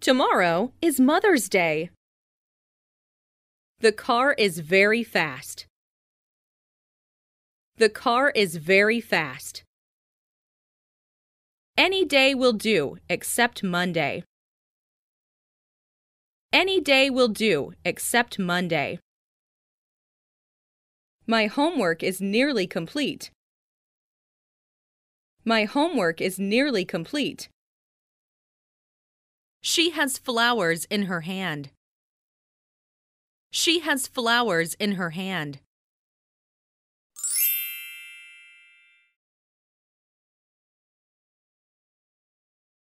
Tomorrow is Mother's Day. The car is very fast. The car is very fast. Any day will do except Monday. Any day will do except Monday. My homework is nearly complete. My homework is nearly complete. She has flowers in her hand. She has flowers in her hand.